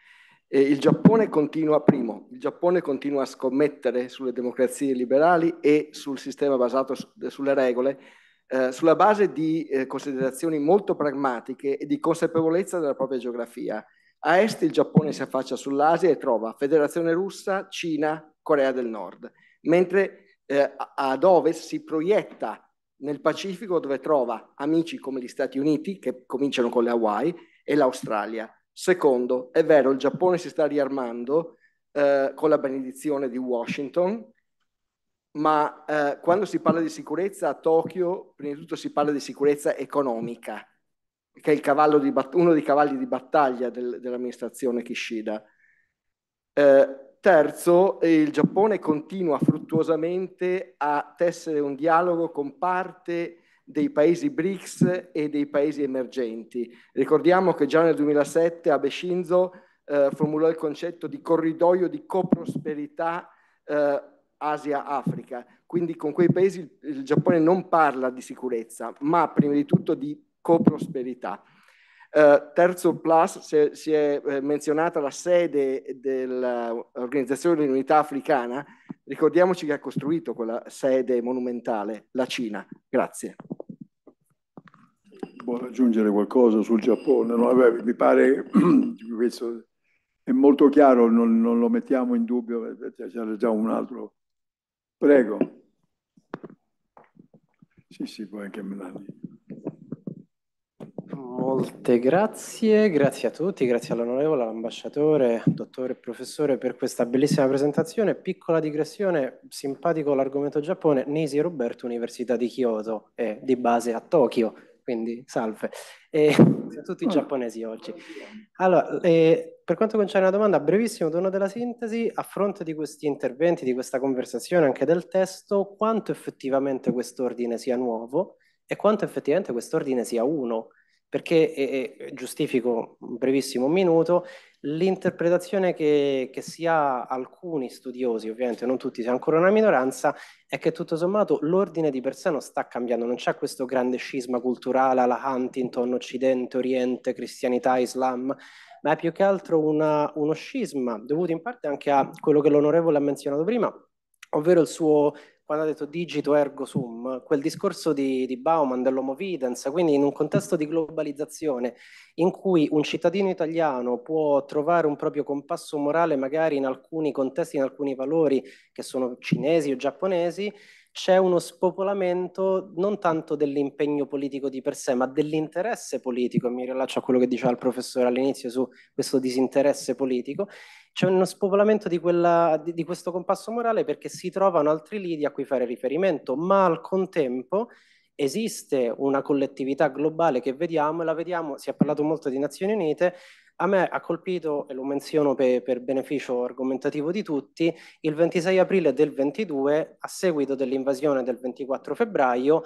Eh, il Giappone continua, primo, il Giappone continua a scommettere sulle democrazie liberali e sul sistema basato su, sulle regole, eh, sulla base di eh, considerazioni molto pragmatiche e di consapevolezza della propria geografia. A est il Giappone si affaccia sull'Asia e trova Federazione Russa, Cina, Corea del Nord, mentre eh, ad ovest si proietta nel Pacifico, dove trova amici come gli Stati Uniti, che cominciano con le Hawaii, e l'Australia. Secondo, è vero, il Giappone si sta riarmando eh, con la benedizione di Washington, ma eh, quando si parla di sicurezza a Tokyo, prima di tutto si parla di sicurezza economica, che è il cavallo di uno dei cavalli di battaglia del, dell'amministrazione Kishida. Eh, terzo, il Giappone continua fruttuosamente a tessere un dialogo con parte dei paesi BRICS e dei paesi emergenti. Ricordiamo che già nel duemilasette Abe Shinzo eh, formulò il concetto di corridoio di coprosperità eh, Asia-Africa. Quindi con quei paesi il, il Giappone non parla di sicurezza, ma prima di tutto di coprosperità. Eh, terzo plus, se, si è eh, menzionata la sede dell'Organizzazione dell'Unità Africana, ricordiamoci che ha costruito quella sede monumentale, la Cina. Grazie. Vuole aggiungere qualcosa sul Giappone? No, beh, mi pare questo è molto chiaro, non, non lo mettiamo in dubbio, c'era già un altro. Prego. Sì, sì, puoi anche mandare. Molte grazie, grazie a tutti, grazie all'onorevole, all'ambasciatore, dottore e professore per questa bellissima presentazione. Piccola digressione, simpatico l'argomento Giappone, Nisi Roberto, Università di Kyoto, eh, di base a Tokyo, quindi salve. Eh, sono tutti giapponesi oggi. Allora, eh, per quanto concerne la domanda, brevissimo, dono della sintesi, a fronte di questi interventi, di questa conversazione, anche del testo, quanto effettivamente quest'ordine sia nuovo e quanto effettivamente quest'ordine sia uno? Perché, e giustifico un brevissimo minuto, l'interpretazione che, che si ha alcuni studiosi, ovviamente non tutti, siamo ancora una minoranza, è che tutto sommato l'ordine di per sé non sta cambiando, non c'è questo grande scisma culturale alla Huntington, Occidente, Oriente, Cristianità, Islam, ma è più che altro una, uno scisma dovuto in parte anche a quello che l'onorevole ha menzionato prima, ovvero il suo... quando ha detto digito ergo sum, quel discorso di, di Bauman dell'homo videns, quindi in un contesto di globalizzazione in cui un cittadino italiano può trovare un proprio compasso morale magari in alcuni contesti, in alcuni valori che sono cinesi o giapponesi, c'è uno spopolamento non tanto dell'impegno politico di per sé, ma dell'interesse politico, e mi rilaccio a quello che diceva il professore all'inizio su questo disinteresse politico, c'è uno spopolamento di, quella, di, di questo compasso morale perché si trovano altri lidi a cui fare riferimento, ma al contempo esiste una collettività globale che vediamo, e la vediamo, si è parlato molto di Nazioni Unite. A me ha colpito, e lo menziono per, per beneficio argomentativo di tutti, il ventisei aprile del ventidue, a seguito dell'invasione del ventiquattro febbraio,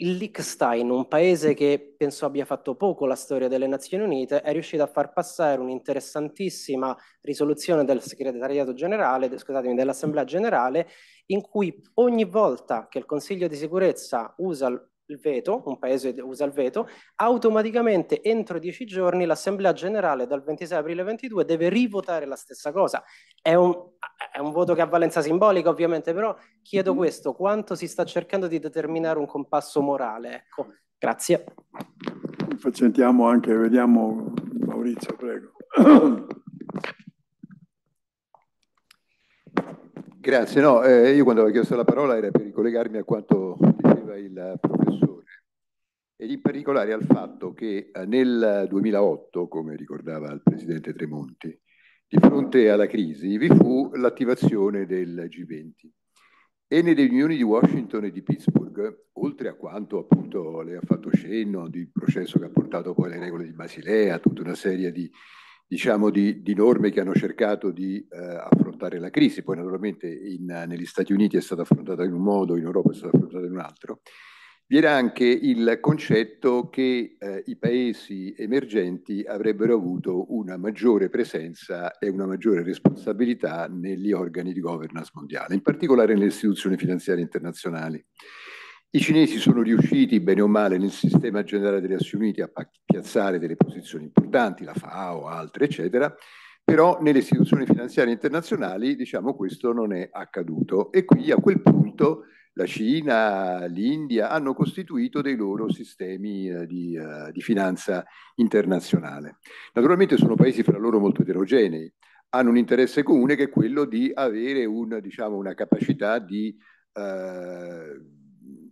il Liechtenstein, un paese che penso abbia fatto poco la storia delle Nazioni Unite, è riuscito a far passare un'interessantissima risoluzione del segretariato generale, scusatemi, dell'Assemblea generale, in cui ogni volta che il Consiglio di Sicurezza usa il il veto, un paese usa il veto, automaticamente entro dieci giorni l'Assemblea Generale dal ventisei aprile ventidue deve rivotare la stessa cosa. È un, è un voto che ha valenza simbolica ovviamente, però chiedo questo, quanto si sta cercando di determinare un compasso morale? Ecco, grazie. Sentiamo anche, vediamo Maurizio, prego. Grazie, no, eh, io quando avevo chiesto la parola era per ricollegarmi a quanto diceva il professore ed in particolare al fatto che nel duemilaotto, come ricordava il presidente Tremonti, di fronte alla crisi vi fu l'attivazione del G venti e nelle riunioni di Washington e di Pittsburgh, oltre a quanto appunto lei ha fatto cenno di processo che ha portato poi alle regole di Basilea, tutta una serie di diciamo di, di norme che hanno cercato di eh, affrontare la crisi. Poi naturalmente in, negli Stati Uniti è stata affrontata in un modo, in Europa è stata affrontata in un altro. Vi era anche il concetto che eh, i paesi emergenti avrebbero avuto una maggiore presenza e una maggiore responsabilità negli organi di governance mondiale, in particolare nelle istituzioni finanziarie internazionali. I cinesi sono riusciti, bene o male, nel sistema generale delle Nazioni Unite a piazzare delle posizioni importanti, la FAO, altre, eccetera, però nelle istituzioni finanziarie internazionali, diciamo, questo non è accaduto. E qui a quel punto la Cina, l'India hanno costituito dei loro sistemi eh, di, eh, di finanza internazionale. Naturalmente sono paesi fra loro molto eterogenei, hanno un interesse comune che è quello di avere un, diciamo, una capacità di... Eh,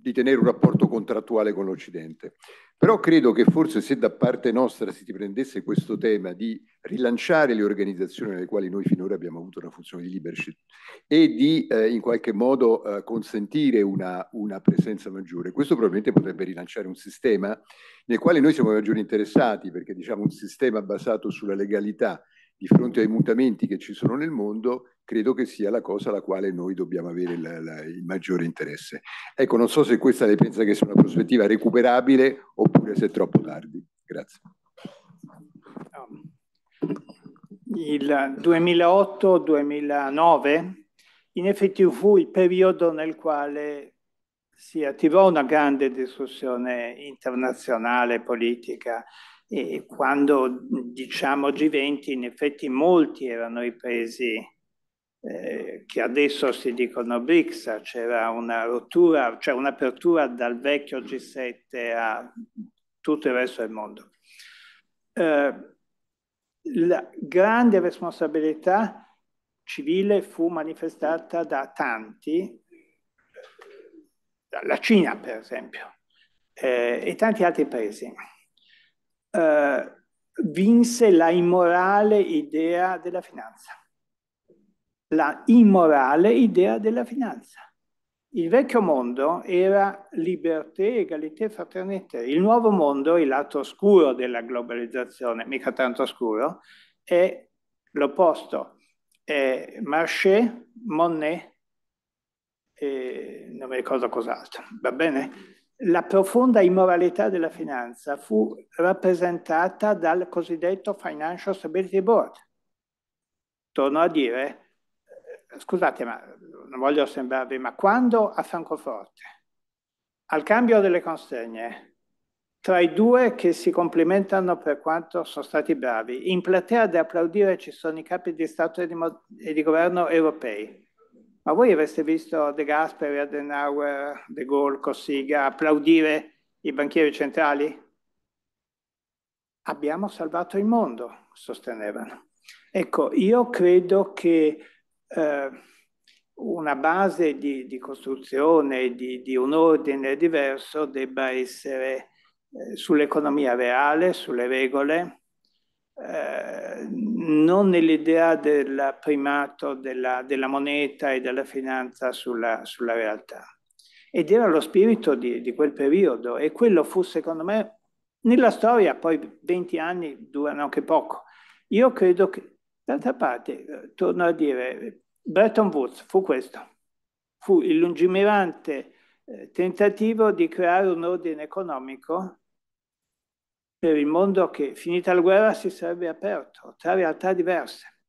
di tenere un rapporto contrattuale con l'Occidente. Però credo che forse se da parte nostra si prendesse questo tema di rilanciare le organizzazioni nelle quali noi finora abbiamo avuto una funzione di leadership e di eh, in qualche modo eh, consentire una, una presenza maggiore, questo probabilmente potrebbe rilanciare un sistema nel quale noi siamo maggiori interessati, perché diciamo un sistema basato sulla legalità di fronte ai mutamenti che ci sono nel mondo, credo che sia la cosa alla quale noi dobbiamo avere la, la, il maggiore interesse. Ecco, non so se questa le pensa che sia una prospettiva recuperabile oppure se è troppo tardi. Grazie. Il duemilaotto duemilanove in effetti fu il periodo nel quale si attivò una grande discussione internazionale politica. E quando diciamo G venti, in effetti molti erano i paesi eh, che adesso si dicono BRICS, c'era una rottura, cioè un'apertura dal vecchio G sette a tutto il resto del mondo. Eh, la grande responsabilità civile fu manifestata da tanti, dalla Cina per esempio, eh, e tanti altri paesi. Uh, vinse la immorale idea della finanza. La immorale idea della finanza. Il vecchio mondo era libertà, egalità, fraternità. Il nuovo mondo, il lato oscuro della globalizzazione, mica tanto oscuro, è l'opposto. È marché, monnaie, e non mi ricordo cos'altro, va bene? La profonda immoralità della finanza fu rappresentata dal cosiddetto Financial Stability Board. Torno a dire, scusate, ma non voglio sembrarvi, ma quando a Francoforte, al cambio delle consegne, tra i due che si complimentano per quanto sono stati bravi, in platea da applaudire ci sono i capi di Stato e di, e di governo europei. Ma voi aveste visto De Gasperi, Adenauer, De Gaulle, Cossiga applaudire i banchieri centrali? Abbiamo salvato il mondo, sostenevano. Ecco, io credo che eh, una base di, di costruzione, di, di un ordine diverso debba essere eh, sull'economia reale, sulle regole, Eh, non nell'idea del primato della, della moneta e della finanza sulla, sulla realtà. Ed era lo spirito di, di quel periodo, e quello fu, secondo me, nella storia, poi venti anni durano anche poco. Io credo che, d'altra parte, torno a dire, Bretton Woods fu questo, fu il lungimirante eh, tentativo di creare un ordine economico per il mondo che, finita la guerra, si sarebbe aperto, tra realtà diverse.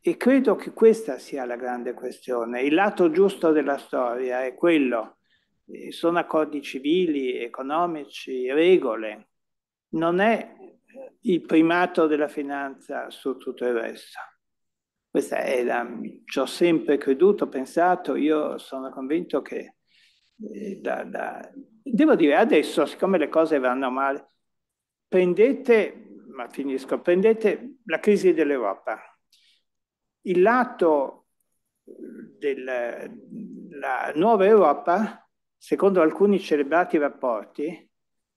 E credo che questa sia la grande questione. Il lato giusto della storia è quello. Sono accordi civili, economici, regole. Non è il primato della finanza su tutto il resto. Questa è la... Ci ho sempre creduto, pensato, io sono convinto che... Eh, da, da... Devo dire, adesso, siccome le cose vanno male, Prendete, ma finisco, prendete la crisi dell'Europa. Il lato della nuova Europa, secondo alcuni celebrati rapporti,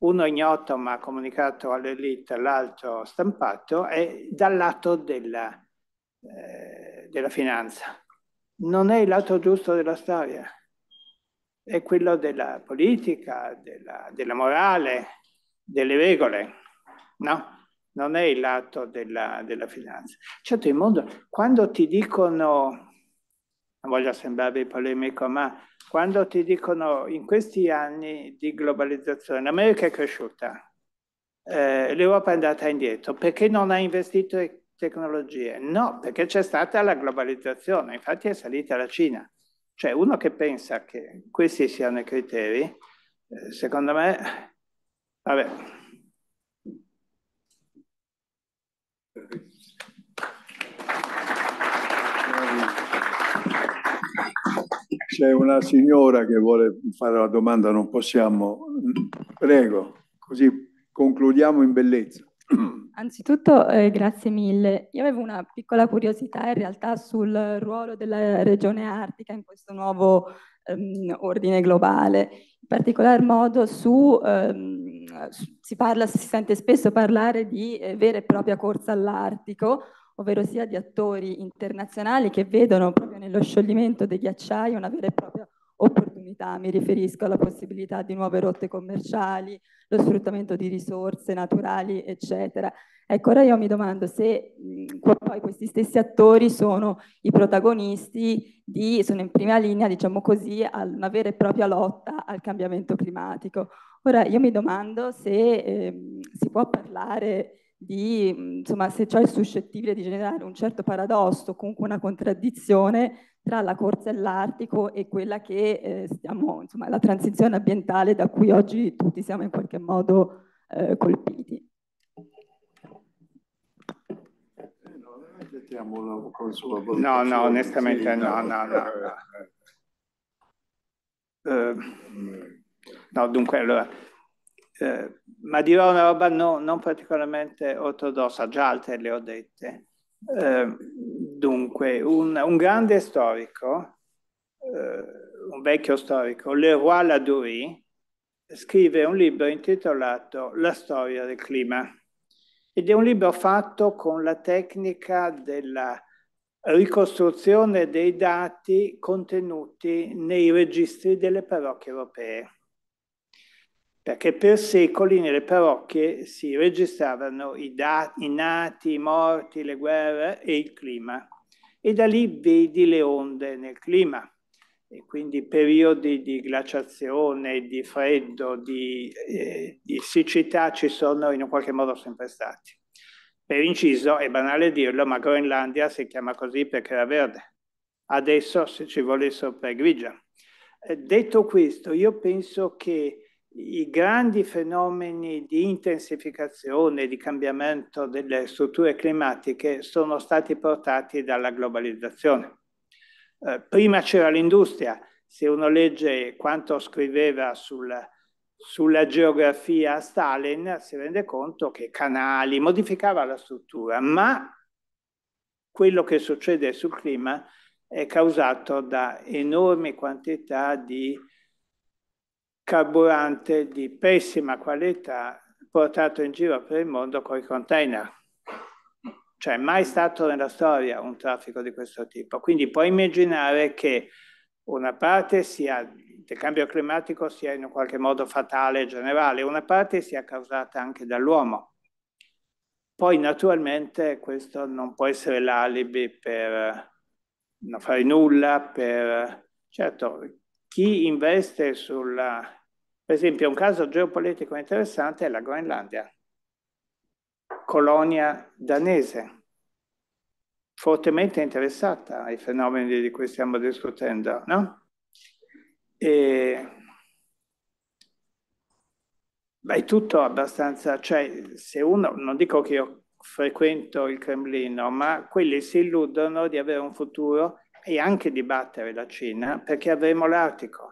uno ignoto ma comunicato all'elite, l'altro stampato, è dal lato della, eh, della finanza. Non è il lato giusto della storia, è quello della politica, della, della morale, delle regole. No, non è il lato della, della finanza. Certo, il mondo, quando ti dicono, non voglio sembrare polemico, ma quando ti dicono in questi anni di globalizzazione, l'America è cresciuta, eh, l'Europa è andata indietro, perché non ha investito in tecnologie? No, perché c'è stata la globalizzazione, infatti è salita la Cina. Cioè uno che pensa che questi siano i criteri, eh, secondo me, vabbè. C'è una signora che vuole fare la domanda, non possiamo. Prego, così concludiamo in bellezza. Anzitutto eh, grazie mille. Io avevo una piccola curiosità in realtà sul ruolo della regione artica in questo nuovo ehm, ordine globale, in particolar modo su, ehm, si parla, si sente spesso parlare di eh, vera e propria corsa all'Artico, ovvero sia di attori internazionali che vedono proprio nello scioglimento dei ghiacciai una vera e propria opportunità, mi riferisco alla possibilità di nuove rotte commerciali, lo sfruttamento di risorse naturali, eccetera. Ecco, ora io mi domando se mh, poi questi stessi attori sono i protagonisti, di, sono in prima linea, diciamo così, a una vera e propria lotta al cambiamento climatico. Ora io mi domando se eh, si può parlare di, insomma, se ciò è suscettibile di generare un certo paradosso, comunque una contraddizione tra la corsa all'Artico e quella che eh, stiamo, insomma, la transizione ambientale da cui oggi tutti siamo in qualche modo eh, colpiti. No, no, onestamente no, no, no. Eh, no, dunque, allora, eh, ma dirò una roba no, non particolarmente ortodossa, già altre le ho dette. Eh, dunque, un, un grande storico, eh, un vecchio storico, Leroy Ladurie, scrive un libro intitolato La storia del clima, ed è un libro fatto con la tecnica della ricostruzione dei dati contenuti nei registri delle parrocchie europee, perché per secoli nelle parrocchie si registravano i, dati, i nati, i morti, le guerre e il clima. E da lì vedi le onde nel clima, e quindi periodi di glaciazione, di freddo, di, eh, di siccità ci sono in un qualche modo sempre stati. Per inciso, è banale dirlo, ma Groenlandia si chiama così perché era verde. Adesso, se ci volesse, è grigia. Eh, detto questo, io penso che i grandi fenomeni di intensificazione, di cambiamento delle strutture climatiche sono stati portati dalla globalizzazione. Eh, prima c'era l'industria. Se uno legge quanto scriveva sulla, sulla geografia Stalin, si rende conto che canali modificava la struttura, ma quello che succede sul clima è causato da enormi quantità di carburante di pessima qualità portato in giro per il mondo con i container. Cioè mai stato nella storia un traffico di questo tipo. Quindi puoi immaginare che una parte sia del cambio climatico sia in un qualche modo fatale e generale, una parte sia causata anche dall'uomo. Poi naturalmente questo non può essere l'alibi per non fare nulla, per... Certo, chi investe sulla... Per esempio, un caso geopolitico interessante è la Groenlandia, colonia danese, fortemente interessata ai fenomeni di cui stiamo discutendo, no? E... Beh, è tutto abbastanza... Cioè, se uno... Non dico che io frequento il Cremlino, ma quelli si illudono di avere un futuro e anche di battere la Cina, perché avremo l'Artico.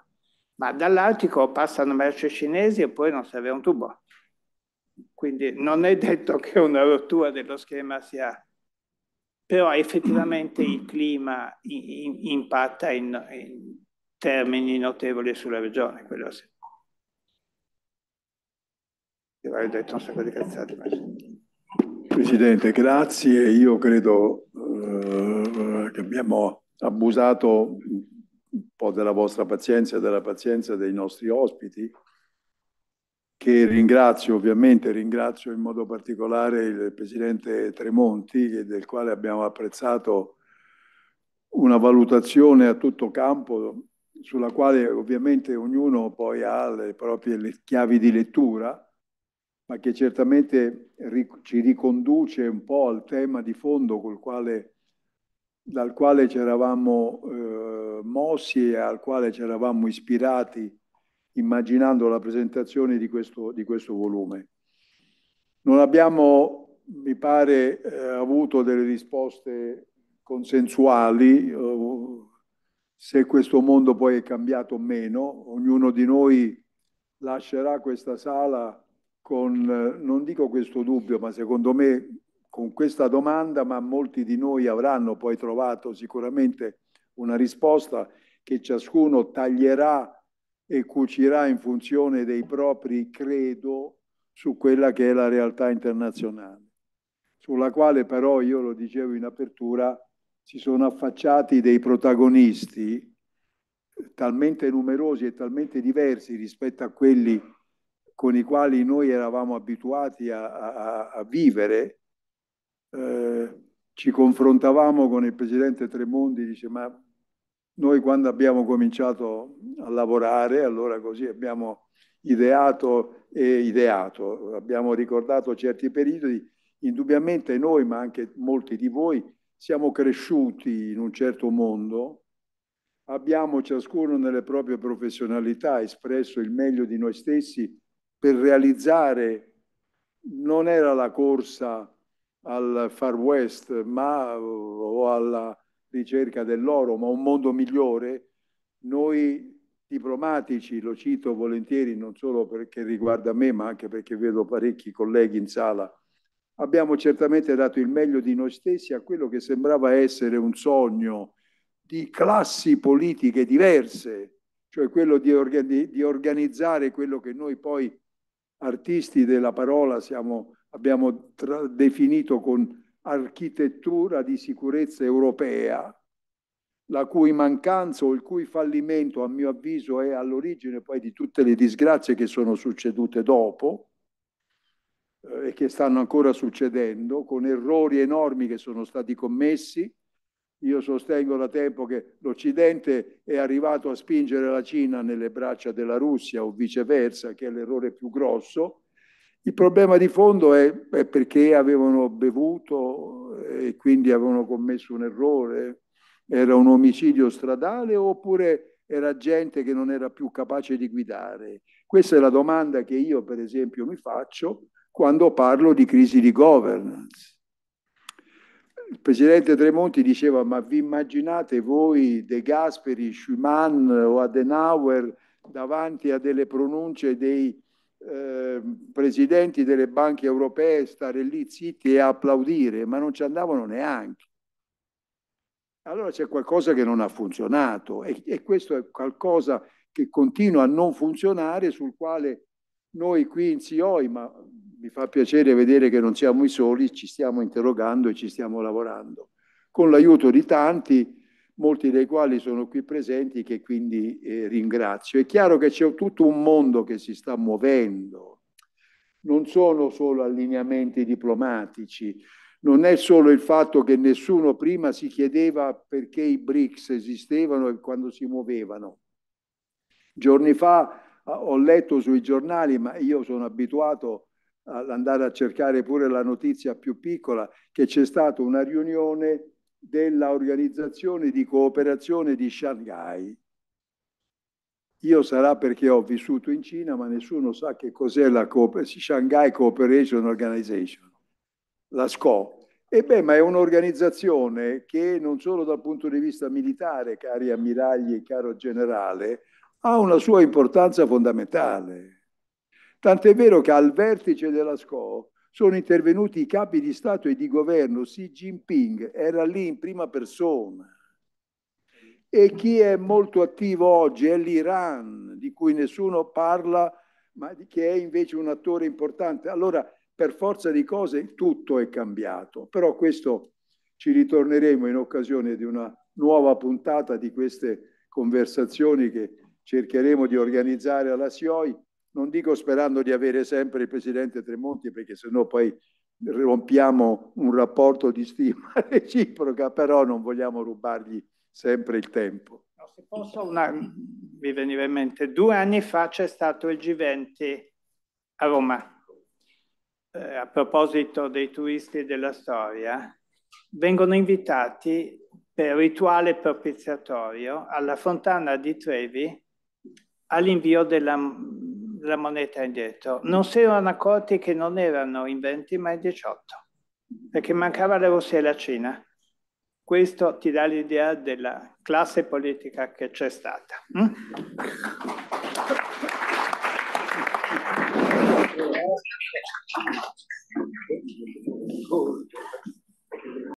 Ma dall'Artico passano merci cinesi e poi non serve un tubo. Quindi non è detto che una rottura dello schema sia... Però effettivamente il clima in, in, impatta in, in termini notevoli sulla regione, quello sì. Io avevo detto un sacco di cazzate. Ma... Presidente, grazie. Io credo uh, che abbiamo abusato un po' della vostra pazienza e della pazienza dei nostri ospiti. che ringrazio ovviamente, ringrazio in modo particolare il Presidente Tremonti, del quale abbiamo apprezzato una valutazione a tutto campo, sulla quale ovviamente ognuno poi ha le proprie chiavi di lettura, ma che certamente ci riconduce un po' al tema di fondo col quale, dal quale ci eravamo eh, mossi e al quale ci eravamo ispirati immaginando la presentazione di questo, di questo volume. Non abbiamo, mi pare, eh, avuto delle risposte consensuali, eh, se questo mondo poi è cambiato o meno. Ognuno di noi lascerà questa sala con, non dico questo dubbio, ma secondo me con questa domanda, ma molti di noi avranno poi trovato sicuramente una risposta che ciascuno taglierà e cucirà in funzione dei propri credo su quella che è la realtà internazionale, sulla quale però, io lo dicevo in apertura, si sono affacciati dei protagonisti talmente numerosi e talmente diversi rispetto a quelli con i quali noi eravamo abituati a, a, a vivere. Eh, ci confrontavamo con il Presidente Tremonti, dice, ma noi quando abbiamo cominciato a lavorare, allora così abbiamo ideato e ideato, abbiamo ricordato certi periodi, indubbiamente noi, ma anche molti di voi, siamo cresciuti in un certo mondo, abbiamo ciascuno nelle proprie professionalità espresso il meglio di noi stessi per realizzare, non era la corsa al Far West ma, o alla ricerca dell'oro, ma un mondo migliore. Noi diplomatici, lo cito volentieri non solo perché riguarda me ma anche perché vedo parecchi colleghi in sala, abbiamo certamente dato il meglio di noi stessi a quello che sembrava essere un sogno di classi politiche diverse, cioè quello di, organi- di organizzare quello che noi poi artisti della parola siamo, abbiamo definito con architettura di sicurezza europea, la cui mancanza o il cui fallimento a mio avviso è all'origine poi di tutte le disgrazie che sono succedute dopo eh, e che stanno ancora succedendo, con errori enormi che sono stati commessi. Io sostengo da tempo che l'Occidente è arrivato a spingere la Cina nelle braccia della Russia o viceversa, che è l'errore più grosso. Il problema di fondo è, è perché avevano bevuto e quindi avevano commesso un errore, era un omicidio stradale oppure era gente che non era più capace di guidare. Questa è la domanda che io per esempio mi faccio quando parlo di crisi di governance. Il Presidente Tremonti diceva, ma vi immaginate voi De Gasperi, Schuman o Adenauer davanti a delle pronunce dei eh, presidenti delle banche europee stare lì zitti e applaudire? Ma non ci andavano neanche. Allora c'è qualcosa che non ha funzionato e, e questo è qualcosa che continua a non funzionare, sul quale noi qui in S I O I, ma mi fa piacere vedere che non siamo i soli, ci stiamo interrogando e ci stiamo lavorando, con l'aiuto di tanti, molti dei quali sono qui presenti, che quindi eh, ringrazio. È chiaro che c'è tutto un mondo che si sta muovendo, non sono solo allineamenti diplomatici, non è solo il fatto che nessuno prima si chiedeva perché i BRICS esistevano e quando si muovevano. Giorni fa ho letto sui giornali, ma io sono abituato ad andare a cercare pure la notizia più piccola, che c'è stata una riunione dell'organizzazione di cooperazione di Shanghai. Io sarà perché ho vissuto in Cina, ma nessuno sa che cos'è la Shanghai Cooperation Organization, la S C O. E beh, ma è un'organizzazione che non solo dal punto di vista militare, cari ammiragli e caro generale, ha una sua importanza fondamentale. Tant'è vero che al vertice della S C O sono intervenuti i capi di Stato e di governo, Xi Jinping era lì in prima persona. E chi è molto attivo oggi è l'Iran, di cui nessuno parla, ma che è invece un attore importante. Allora, per forza di cose, tutto è cambiato. Però questo ci ritorneremo in occasione di una nuova puntata di queste conversazioni che cercheremo di organizzare alla S I O I, non dico sperando di avere sempre il presidente Tremonti, perché sennò poi rompiamo un rapporto di stima reciproca, però non vogliamo rubargli sempre il tempo. No, se posso, una... mi veniva in mente, due anni fa c'è stato il G venti a Roma. Eh, a proposito dei turisti della storia, vengono invitati per rituale propiziatorio alla fontana di Trevi all'invio della, della moneta indietro. Non si erano accorti che non erano in venti ma in diciotto, perché mancava la Russia e la Cina. Questo ti dà l'idea della classe politica che c'è stata. Mm?